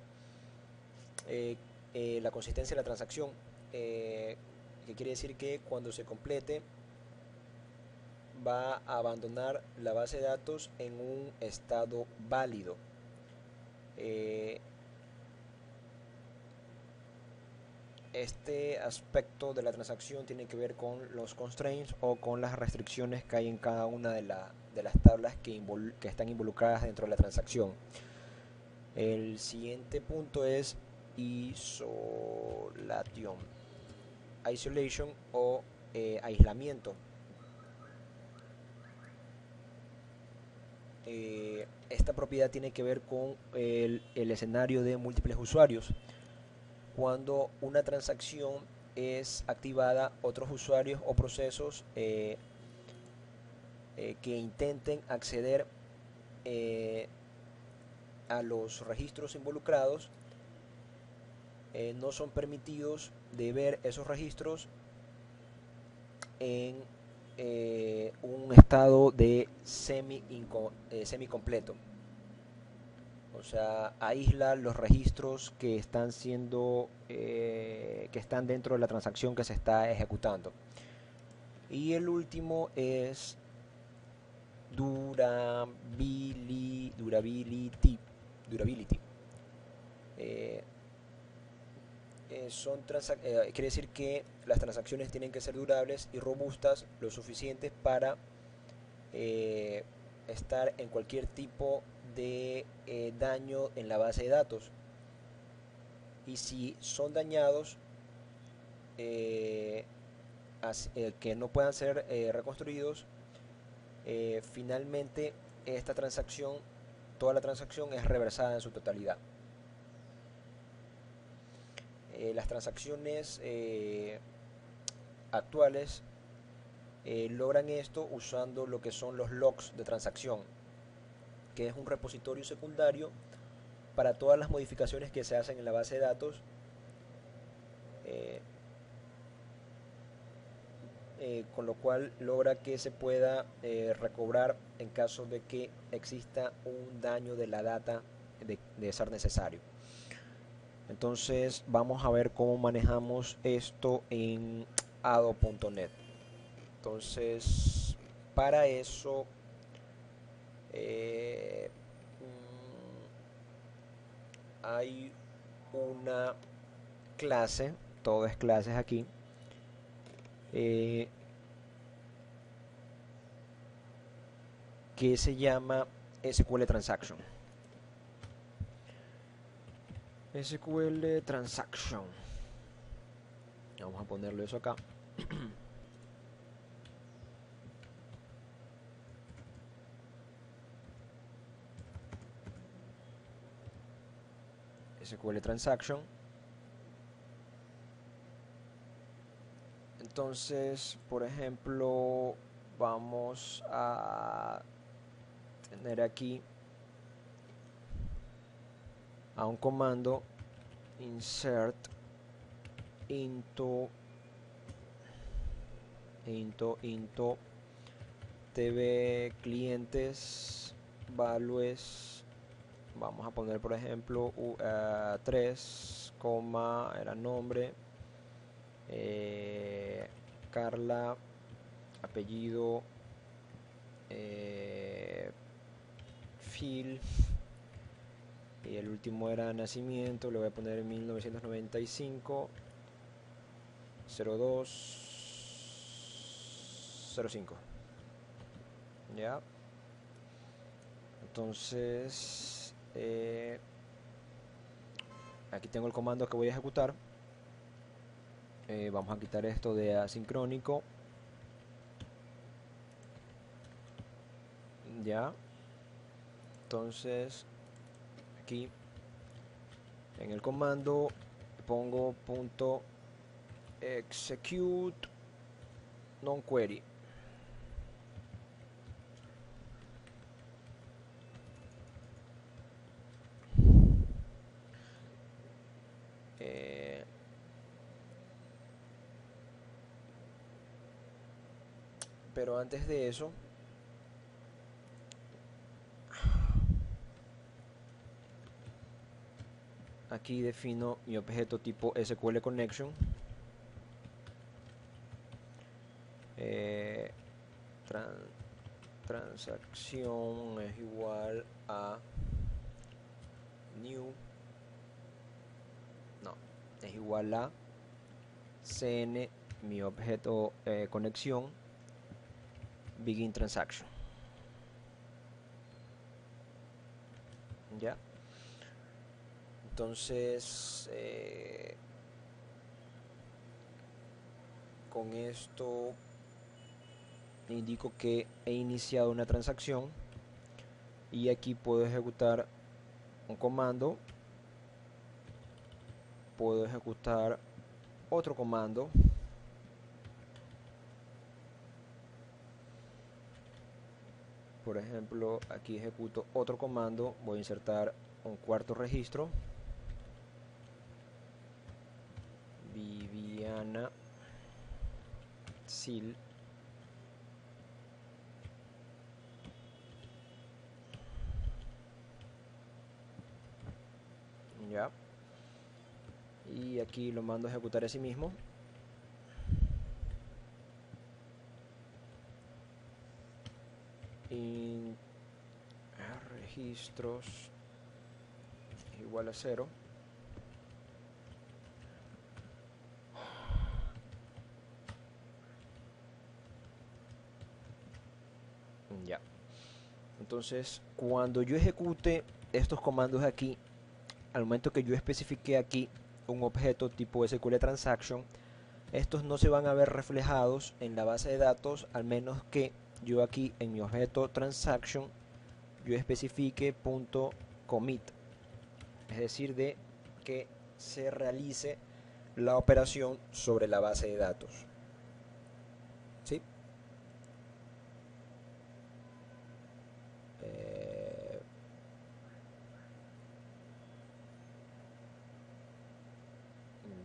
eh, eh, la consistencia de la transacción, eh, que quiere decir que cuando se complete va a abandonar la base de datos en un estado válido. Eh, este aspecto de la transacción tiene que ver con los constraints o con las restricciones que hay en cada una de, la, de las tablas que, invol que están involucradas dentro de la transacción. El siguiente punto es isolación, isolation o eh, aislamiento. Eh, esta propiedad tiene que ver con el, el escenario de múltiples usuarios. Cuando una transacción es activada, otros usuarios o procesos eh, eh, que intenten acceder eh, a los registros involucrados eh, no son permitidos de ver esos registros en eh, un estado de semi, eh, semi completo. O sea, aísla los registros que están siendo eh, que están dentro de la transacción que se está ejecutando. Y el último es durability. durability, durability. Eh, eh, son eh, quiere decir que las transacciones tienen que ser durables y robustas lo suficientes para eh, estar en cualquier tipo de eh, daño en la base de datos, y si son dañados eh, as, eh, que no puedan ser eh, reconstruidos, eh, finalmente esta transacción, toda la transacción es reversada en su totalidad. Eh, las transacciones eh, actuales eh, logran esto usando lo que son los logs de transacción, que es un repositorio secundario para todas las modificaciones que se hacen en la base de datos eh, eh, con lo cual logra que se pueda eh, recobrar en caso de que exista un daño de la data de, de ser necesario. Entonces vamos a ver cómo manejamos esto en A D O punto net. Entonces para eso Eh, hay una clase, todo es clases aquí, eh, que se llama S Q L Transaction. S Q L Transaction. Vamos a ponerle eso acá. S Q L Transaction. Entonces, por ejemplo, vamos a tener aquí a un comando insert into into into tv clientes values. Vamos a poner, por ejemplo, uh, tres, coma, era nombre, eh, Carla, apellido, eh, Phil, y el último era nacimiento, le voy a poner mil novecientos noventa y cinco, cero dos, cero cinco, ya. Entonces Eh, aquí tengo el comando que voy a ejecutar. Eh, vamos a quitar esto de asincrónico, ya. Entonces aquí en el comando pongo punto execute non query. Pero antes de eso, aquí defino mi objeto tipo S Q L Connection, eh, tran transacción es igual a new, no, es igual a C N, mi objeto eh, conexión, begin transaction. ¿ya? Entonces, eh, con esto indico que he iniciado una transacción y aquí puedo ejecutar un comando, puedo ejecutar otro comando, por ejemplo aquí ejecuto otro comando, voy a insertar un cuarto registro, Viviana Sil, ya, y aquí lo mando a ejecutar a sí mismo. In registros igual a cero. Ya. Entonces, cuando yo ejecute estos comandos aquí, al momento que yo especifique aquí un objeto tipo S Q L Transaction, estos no se van a ver reflejados en la base de datos, al menos que yo aquí en mi objeto Transaction yo especifique punto .commit, es decir, de que se realice la operación sobre la base de datos, ¿sí? Eh...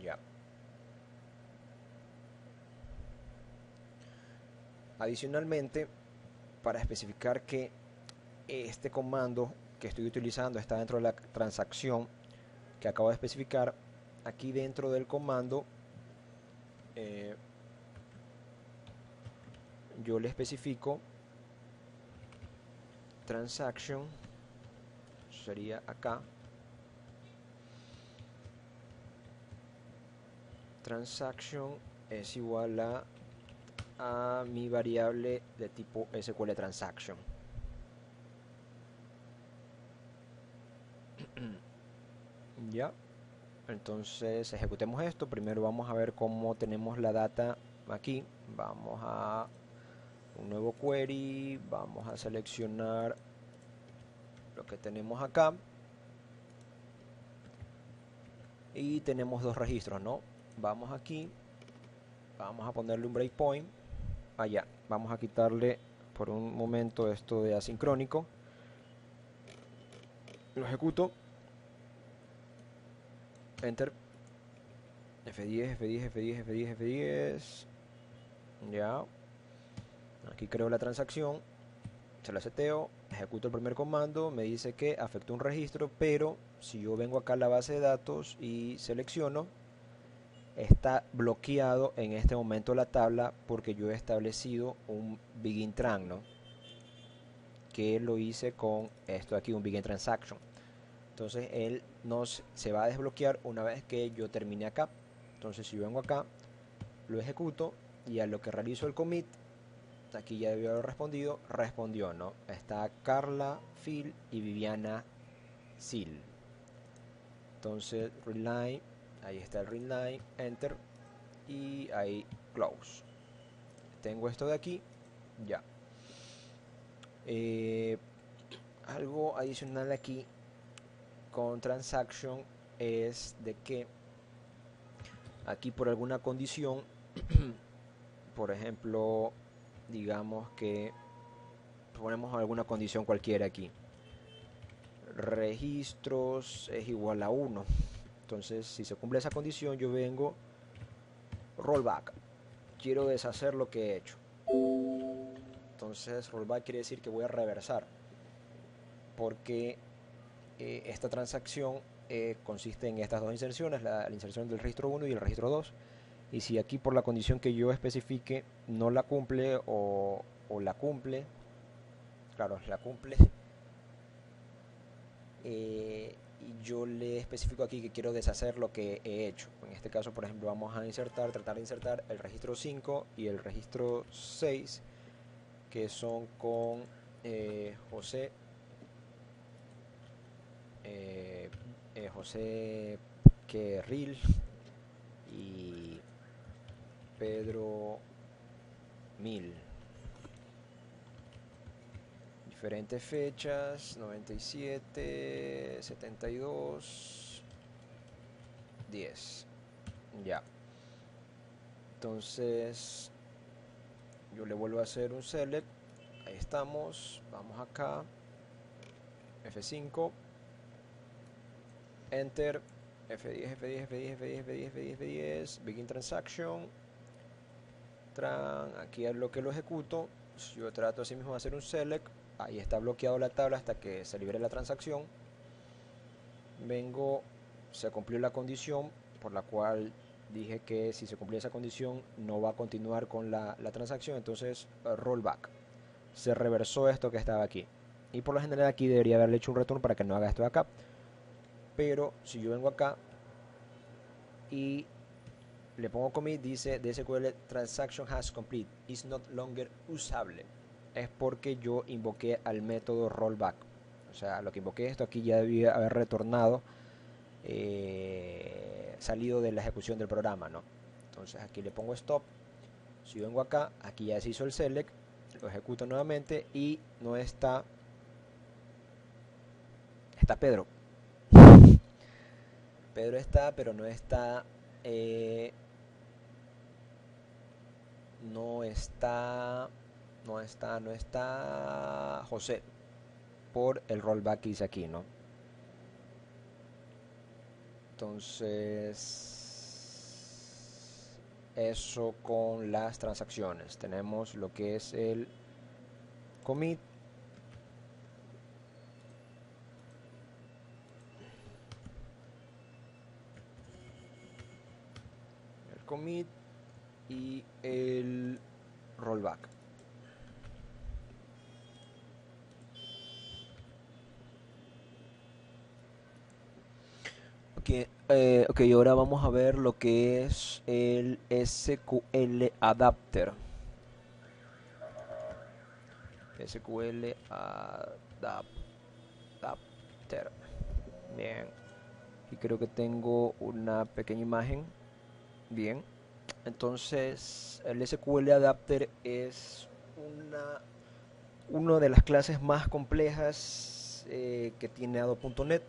ya. Adicionalmente, para especificar que este comando que estoy utilizando está dentro de la transacción que acabo de especificar, aquí dentro del comando eh, yo le especifico transaction, sería acá, transaction es igual a a mi variable de tipo S Q L Transaction. Ya, entonces ejecutemos esto. Primero vamos a ver cómo tenemos la data aquí. Vamos a un nuevo query, vamos a seleccionar lo que tenemos acá y tenemos dos registros, ¿no? Vamos aquí, vamos a ponerle un breakpoint allá, ah, vamos a quitarle por un momento esto de asincrónico, lo ejecuto, enter, F diez, F diez, F diez, F diez, F diez, ya, aquí creo la transacción, se la seteo, ejecuto el primer comando, me dice que afectó un registro, pero si yo vengo acá a la base de datos y selecciono, está bloqueado en este momento la tabla porque yo he establecido un begin tran, ¿no? Que lo hice con esto de aquí, un begin transaction. Entonces él nos se va a desbloquear una vez que yo termine acá. Entonces si yo vengo acá, lo ejecuto y a lo que realizo el commit, aquí ya debió haber respondido, respondió, ¿no? Está Carla, Phil y Viviana Sil. Entonces readline, ahí está el readline, enter, y ahí close. Tengo esto de aquí, ya. Eh, algo adicional aquí con transaction es de que aquí por alguna condición, por ejemplo, digamos que ponemos alguna condición cualquiera aquí. Registros es igual a uno. Entonces, si se cumple esa condición, yo vengo, rollback, quiero deshacer lo que he hecho. Entonces, rollback quiere decir que voy a reversar, porque eh, esta transacción eh, consiste en estas dos inserciones, la, la inserción del registro uno y el registro dos. Y si aquí por la condición que yo especifique no la cumple o, o la cumple, claro, la cumple, eh, y yo le especifico aquí que quiero deshacer lo que he hecho. En este caso, por ejemplo, vamos a insertar, tratar de insertar el registro cinco y el registro seis, que son con eh, José eh, eh, José Querril y Pedro Mil. Diferentes fechas, noventa y siete, setenta y dos, diez. Ya. Entonces, yo le vuelvo a hacer un select. Ahí estamos. Vamos acá. F cinco. Enter. F diez, F diez, F diez, F diez, F diez, F diez. Begin transaction. Tran. Aquí es lo que lo ejecuto. Yo trato así mismo de hacer un select. Ahí está bloqueado la tabla hasta que se libere la transacción. Vengo, se cumplió la condición por la cual dije que si se cumplía esa condición no va a continuar con la, la transacción. Entonces, rollback. Se reversó esto que estaba aquí. Y por lo general aquí debería haberle hecho un return para que no haga esto de acá. Pero si yo vengo acá y le pongo commit, dice D S Q L Transaction has complete. Is not longer usable. Es porque yo invoqué al método rollback. O sea, lo que invoqué esto aquí ya debía haber retornado, eh, salido de la ejecución del programa, ¿no? Entonces aquí le pongo stop. Si yo vengo acá, aquí ya se hizo el select, lo ejecuto nuevamente y no está, está Pedro. Pedro está, pero no está, eh, no está... No está, no está José por el rollback que hice aquí, ¿no? Entonces, eso con las transacciones. Tenemos lo que es el commit. El commit y el rollback. Okay, eh, ok, ahora vamos a ver lo que es el S Q L Adapter. S Q L Adapter. Bien. Y creo que tengo una pequeña imagen. Bien. Entonces, el S Q L Adapter es una, una de las clases más complejas eh, que tiene A D O punto net.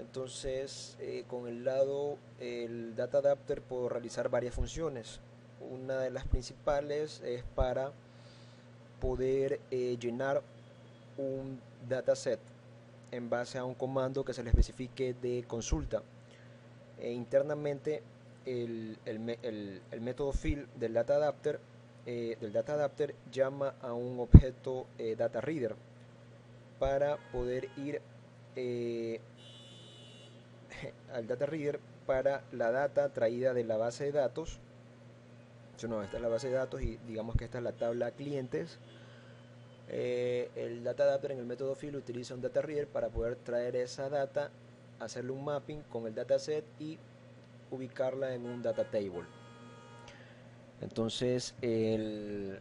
Entonces, eh, con el lado, el Data Adapter puedo realizar varias funciones. Una de las principales es para poder eh, llenar un dataset en base a un comando que se le especifique de consulta. E internamente, el, el, el, el método fill del Data Adapter, eh, del Data Adapter llama a un objeto eh, DataReader para poder ir... Eh, al data reader para la data traída de la base de datos. No, esta es la base de datos y digamos que esta es la tabla clientes. Eh, el data adapter en el método fill utiliza un data reader para poder traer esa data, hacerle un mapping con el dataset y ubicarla en un data table. Entonces el,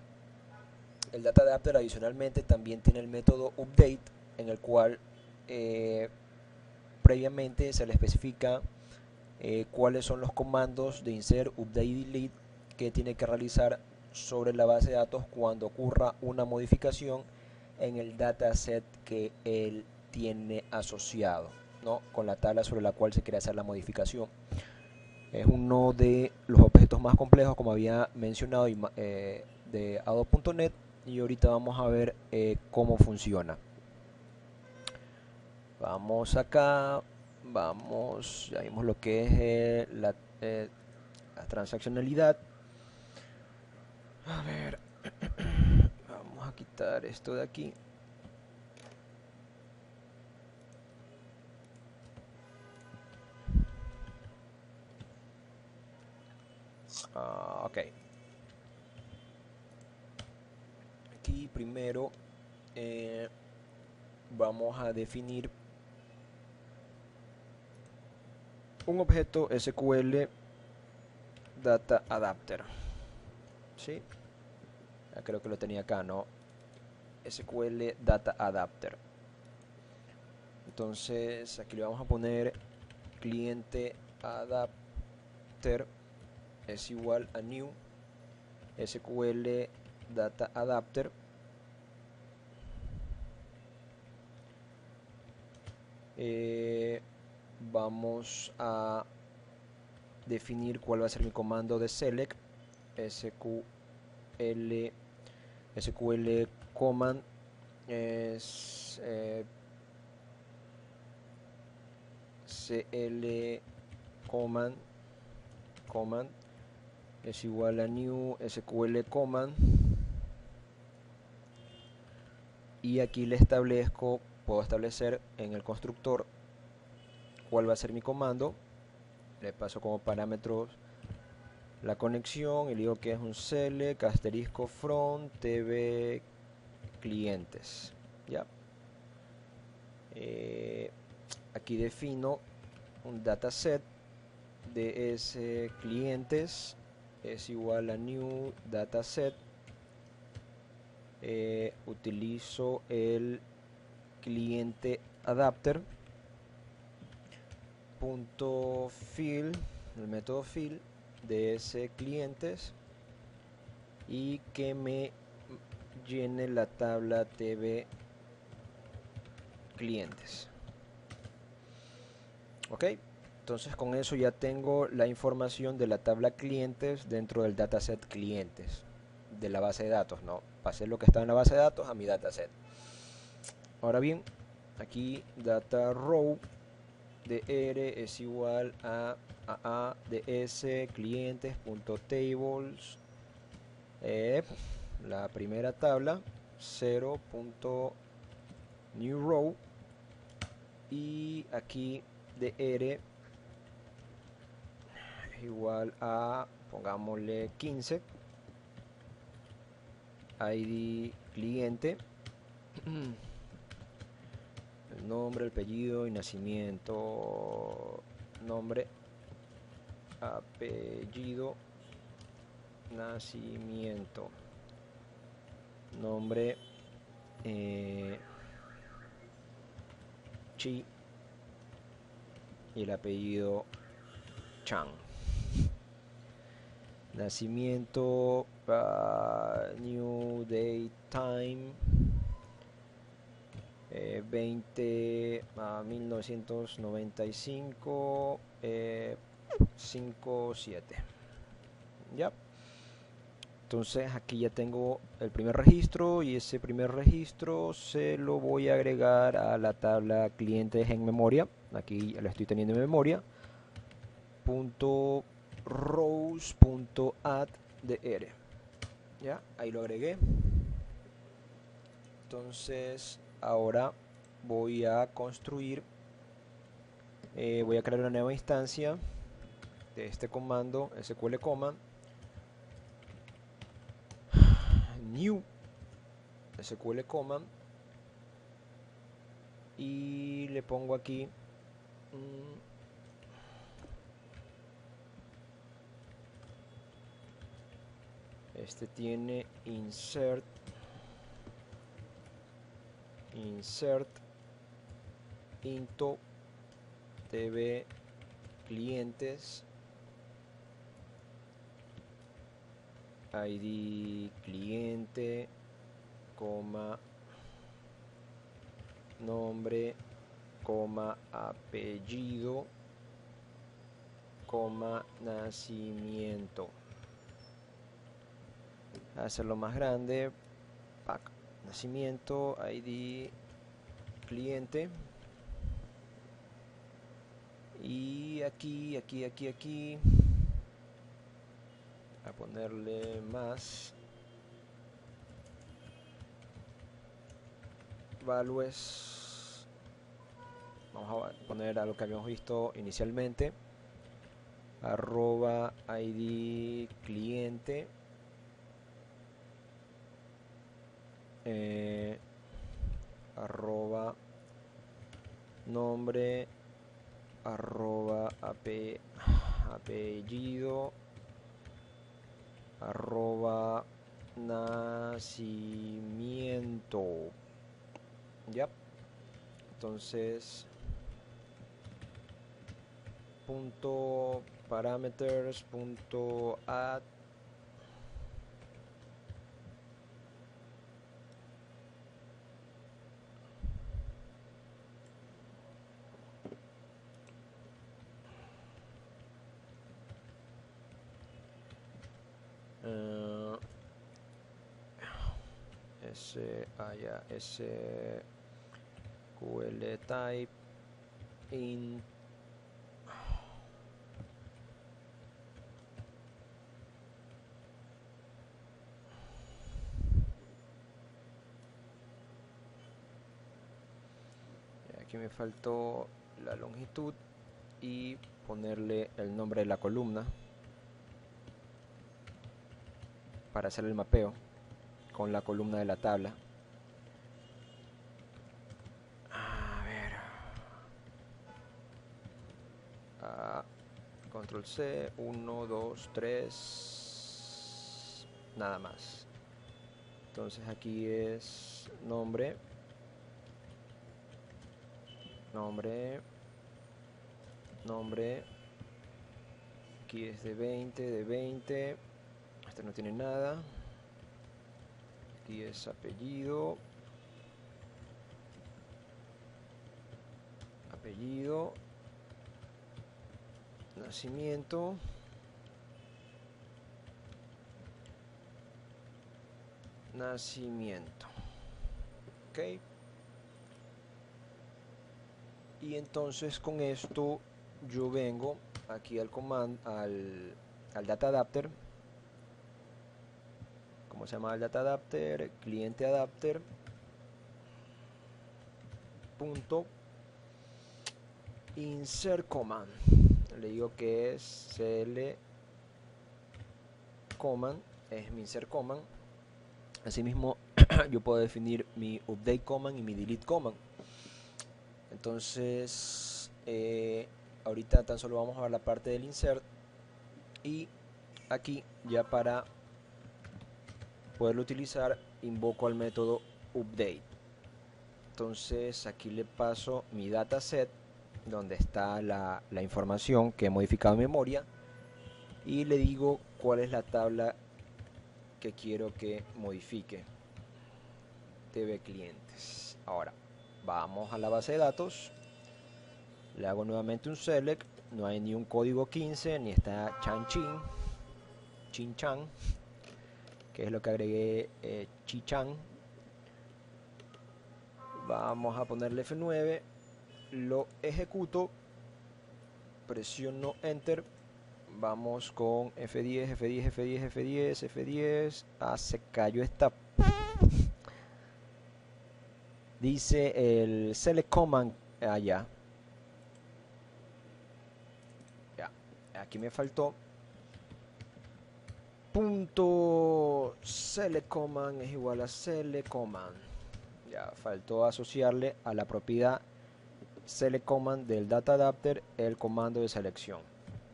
el data adapter adicionalmente también tiene el método update en el cual eh, previamente se le especifica eh, cuáles son los comandos de insert, update y delete que tiene que realizar sobre la base de datos cuando ocurra una modificación en el dataset que él tiene asociado, ¿no? Con la tabla sobre la cual se quiere hacer la modificación. Es uno de los objetos más complejos, como había mencionado, eh, de A D O punto net, y ahorita vamos a ver eh, cómo funciona. Vamos acá, vamos, ya vimos lo que es eh, la, eh, la transaccionalidad. A ver, vamos a quitar esto de aquí. Ah, ok. Aquí primero eh, vamos a definir un objeto S Q L Data Adapter. ¿Sí? Ya creo que lo tenía acá, ¿no? S Q L Data Adapter. Entonces aquí le vamos a poner cliente adapter es igual a new S Q L Data Adapter. Eh, vamos a definir cuál va a ser mi comando de select. S Q L S Q L Command es eh, C L Command Command es igual a new S Q L Command, y aquí le establezco, puedo establecer en el constructor cuál va a ser mi comando. Le paso como parámetros la conexión y le digo que es un select asterisco from tv clientes. Ya eh, aquí defino un dataset de ese clientes es igual a new dataset. Eh, utilizo el cliente adapter punto fill, el método fill de ese clientes, y que me llene la tabla tv clientes. Ok, entonces con eso ya tengo la información de la tabla clientes dentro del dataset clientes de la base de datos. No pasé lo que está en la base de datos a mi dataset. Ahora bien, aquí data row dr es igual a ads clientes.tables, eh, la primera tabla cero punto new row, y aquí dr es igual a, pongámosle quince, id cliente, el nombre, el apellido y nacimiento, nombre, apellido, nacimiento, nombre, eh, Chi, y el apellido Chan, nacimiento, uh, new day time, eh, veinte a mil novecientos noventa y cinco, eh, cinco siete. Ya, entonces aquí ya tengo el primer registro, y ese primer registro se lo voy a agregar a la tabla clientes en memoria. Aquí ya lo estoy teniendo en memoria. Punto rows punto add dr. Ya, ahí lo agregué. Entonces ahora voy a construir, eh, voy a crear una nueva instancia de este comando S Q L command new S Q L command, y le pongo aquí este tiene insert insert into tv clientes id cliente, coma, nombre, coma, apellido, coma, nacimiento. Hacerlo más grande. Pack. Nacimiento, id cliente. Y aquí, aquí, aquí, aquí. A ponerle más values, vamos a poner a lo que habíamos visto inicialmente, arroba id cliente, eh, arroba nombre, arroba ape, apellido, arroba nacimiento. Ya, Entonces, punto parameters, punto add. Uh, S, ah, ya, S Q L type in aquí me faltó la longitud y ponerle el nombre de la columna para hacer el mapeo con la columna de la tabla. A ver, ah, control C, uno, dos, tres, nada más. Entonces aquí es nombre, nombre, nombre, aquí es de veinte, de veinte. Este no tiene nada. Aquí es apellido. Apellido. Nacimiento. Nacimiento. Ok. Y entonces con esto yo vengo aquí al command, al, al data adapter. ¿Cómo se llama el data adapter? Cliente adapter. Punto. Insert command. Le digo que es cl command. Es mi insert command. Asimismo, yo puedo definir mi update command y mi delete command. Entonces, eh, ahorita tan solo vamos a ver la parte del insert. Y aquí ya para poderlo utilizar invoco al método update. Entonces aquí le paso mi dataset donde está la, la información que he modificado en memoria y le digo cuál es la tabla que quiero que modifique. T V clientes. Ahora vamos a la base de datos, le hago nuevamente un select. No hay ni un código quince ni está chan chin chin chan, que es lo que agregué, eh, Chichan. Vamos a ponerle F nueve, lo ejecuto, presiono Enter, vamos con F diez, F diez, F diez, F diez, F diez, ah, se cayó esta. Dice el select command allá. Ya, aquí me faltó. Punto select command es igual a select command. Ya faltó asociarle a la propiedad select command del data adapter el comando de selección.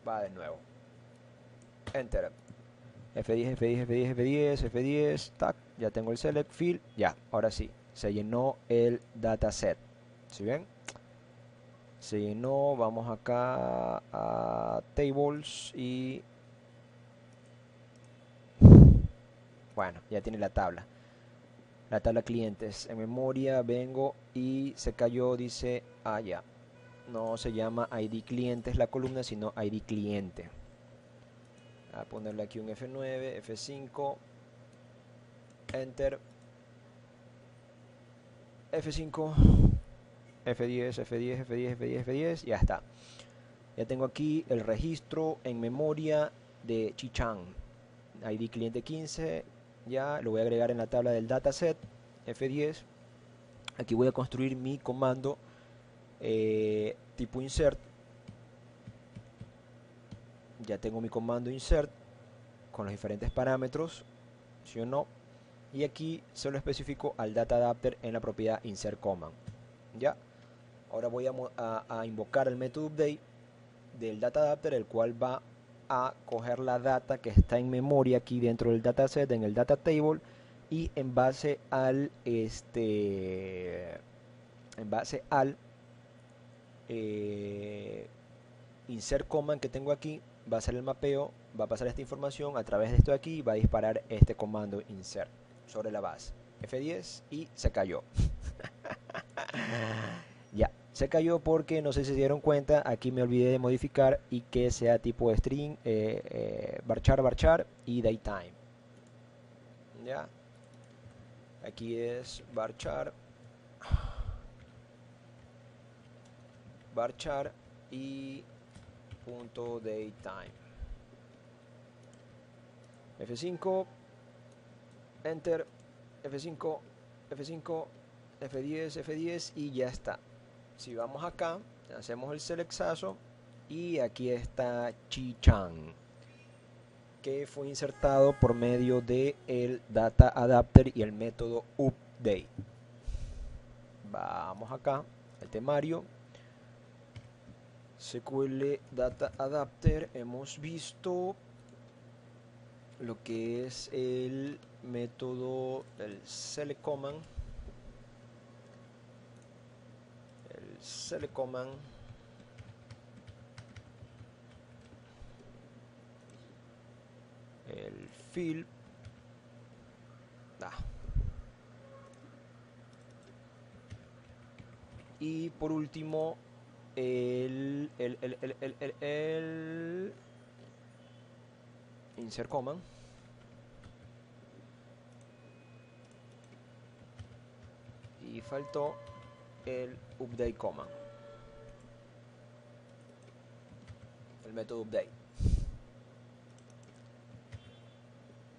Va de nuevo. Enter. F diez, F diez, F diez, F diez, F diez. Tac. Ya tengo el select field. Ya. Ahora sí. Se llenó el dataset. ¿Sí ven? Se llenó. Vamos acá a tables y bueno, ya tiene la tabla, la tabla clientes en memoria. Vengo y se cayó, dice, ah ya, no se llama I D clientes la columna, sino I D cliente. A ponerle aquí un F nueve, F cinco, Enter, F cinco, F diez, F diez, F diez, F diez, F diez, ya está. Ya tengo aquí el registro en memoria de Chichang, I D cliente quince. Ya lo voy a agregar en la tabla del dataset F diez. Aquí voy a construir mi comando eh, tipo insert. Ya tengo mi comando insert con los diferentes parámetros, ¿sí o no? Y aquí se lo especifico al data adapter en la propiedad insert command. Ya. Ahora voy a, a, a invocar el método update del data adapter, el cual va a coger la data que está en memoria aquí dentro del dataset, en el data table, y en base al este en base al eh, insert command que tengo aquí, va a hacer el mapeo, va a pasar esta información a través de esto de aquí y va a disparar este comando insert sobre la base. F diez y se cayó. Ya, se cayó porque no sé si se dieron cuenta, aquí me olvidé de modificar y que sea tipo string, eh, eh, varchar, varchar y datetime. Ya, aquí es varchar, varchar y punto datetime. F cinco, enter, F cinco, F cinco, F diez, F diez y ya está. Si vamos acá, hacemos el selectazo y aquí está Chichan, que fue insertado por medio de el Data Adapter y el método update. Vamos acá al temario. S Q L Data Adapter, hemos visto lo que es el método, el select command, el select command, el fill, ah. y por último el, el, el, el, el, el, el insert command, y faltó el update command, el método update.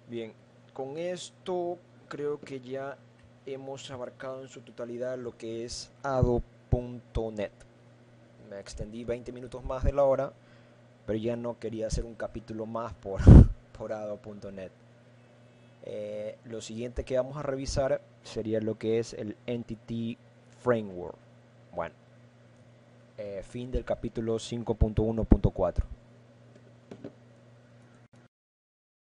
Bien, con esto creo que ya hemos abarcado en su totalidad lo que es A D O punto net. Me extendí veinte minutos más de la hora, pero ya no quería hacer un capítulo más por, por A D O punto net. Eh, lo siguiente que vamos a revisar sería lo que es el Entity Framework. Bueno, eh, fin del capítulo cinco punto uno punto cuatro.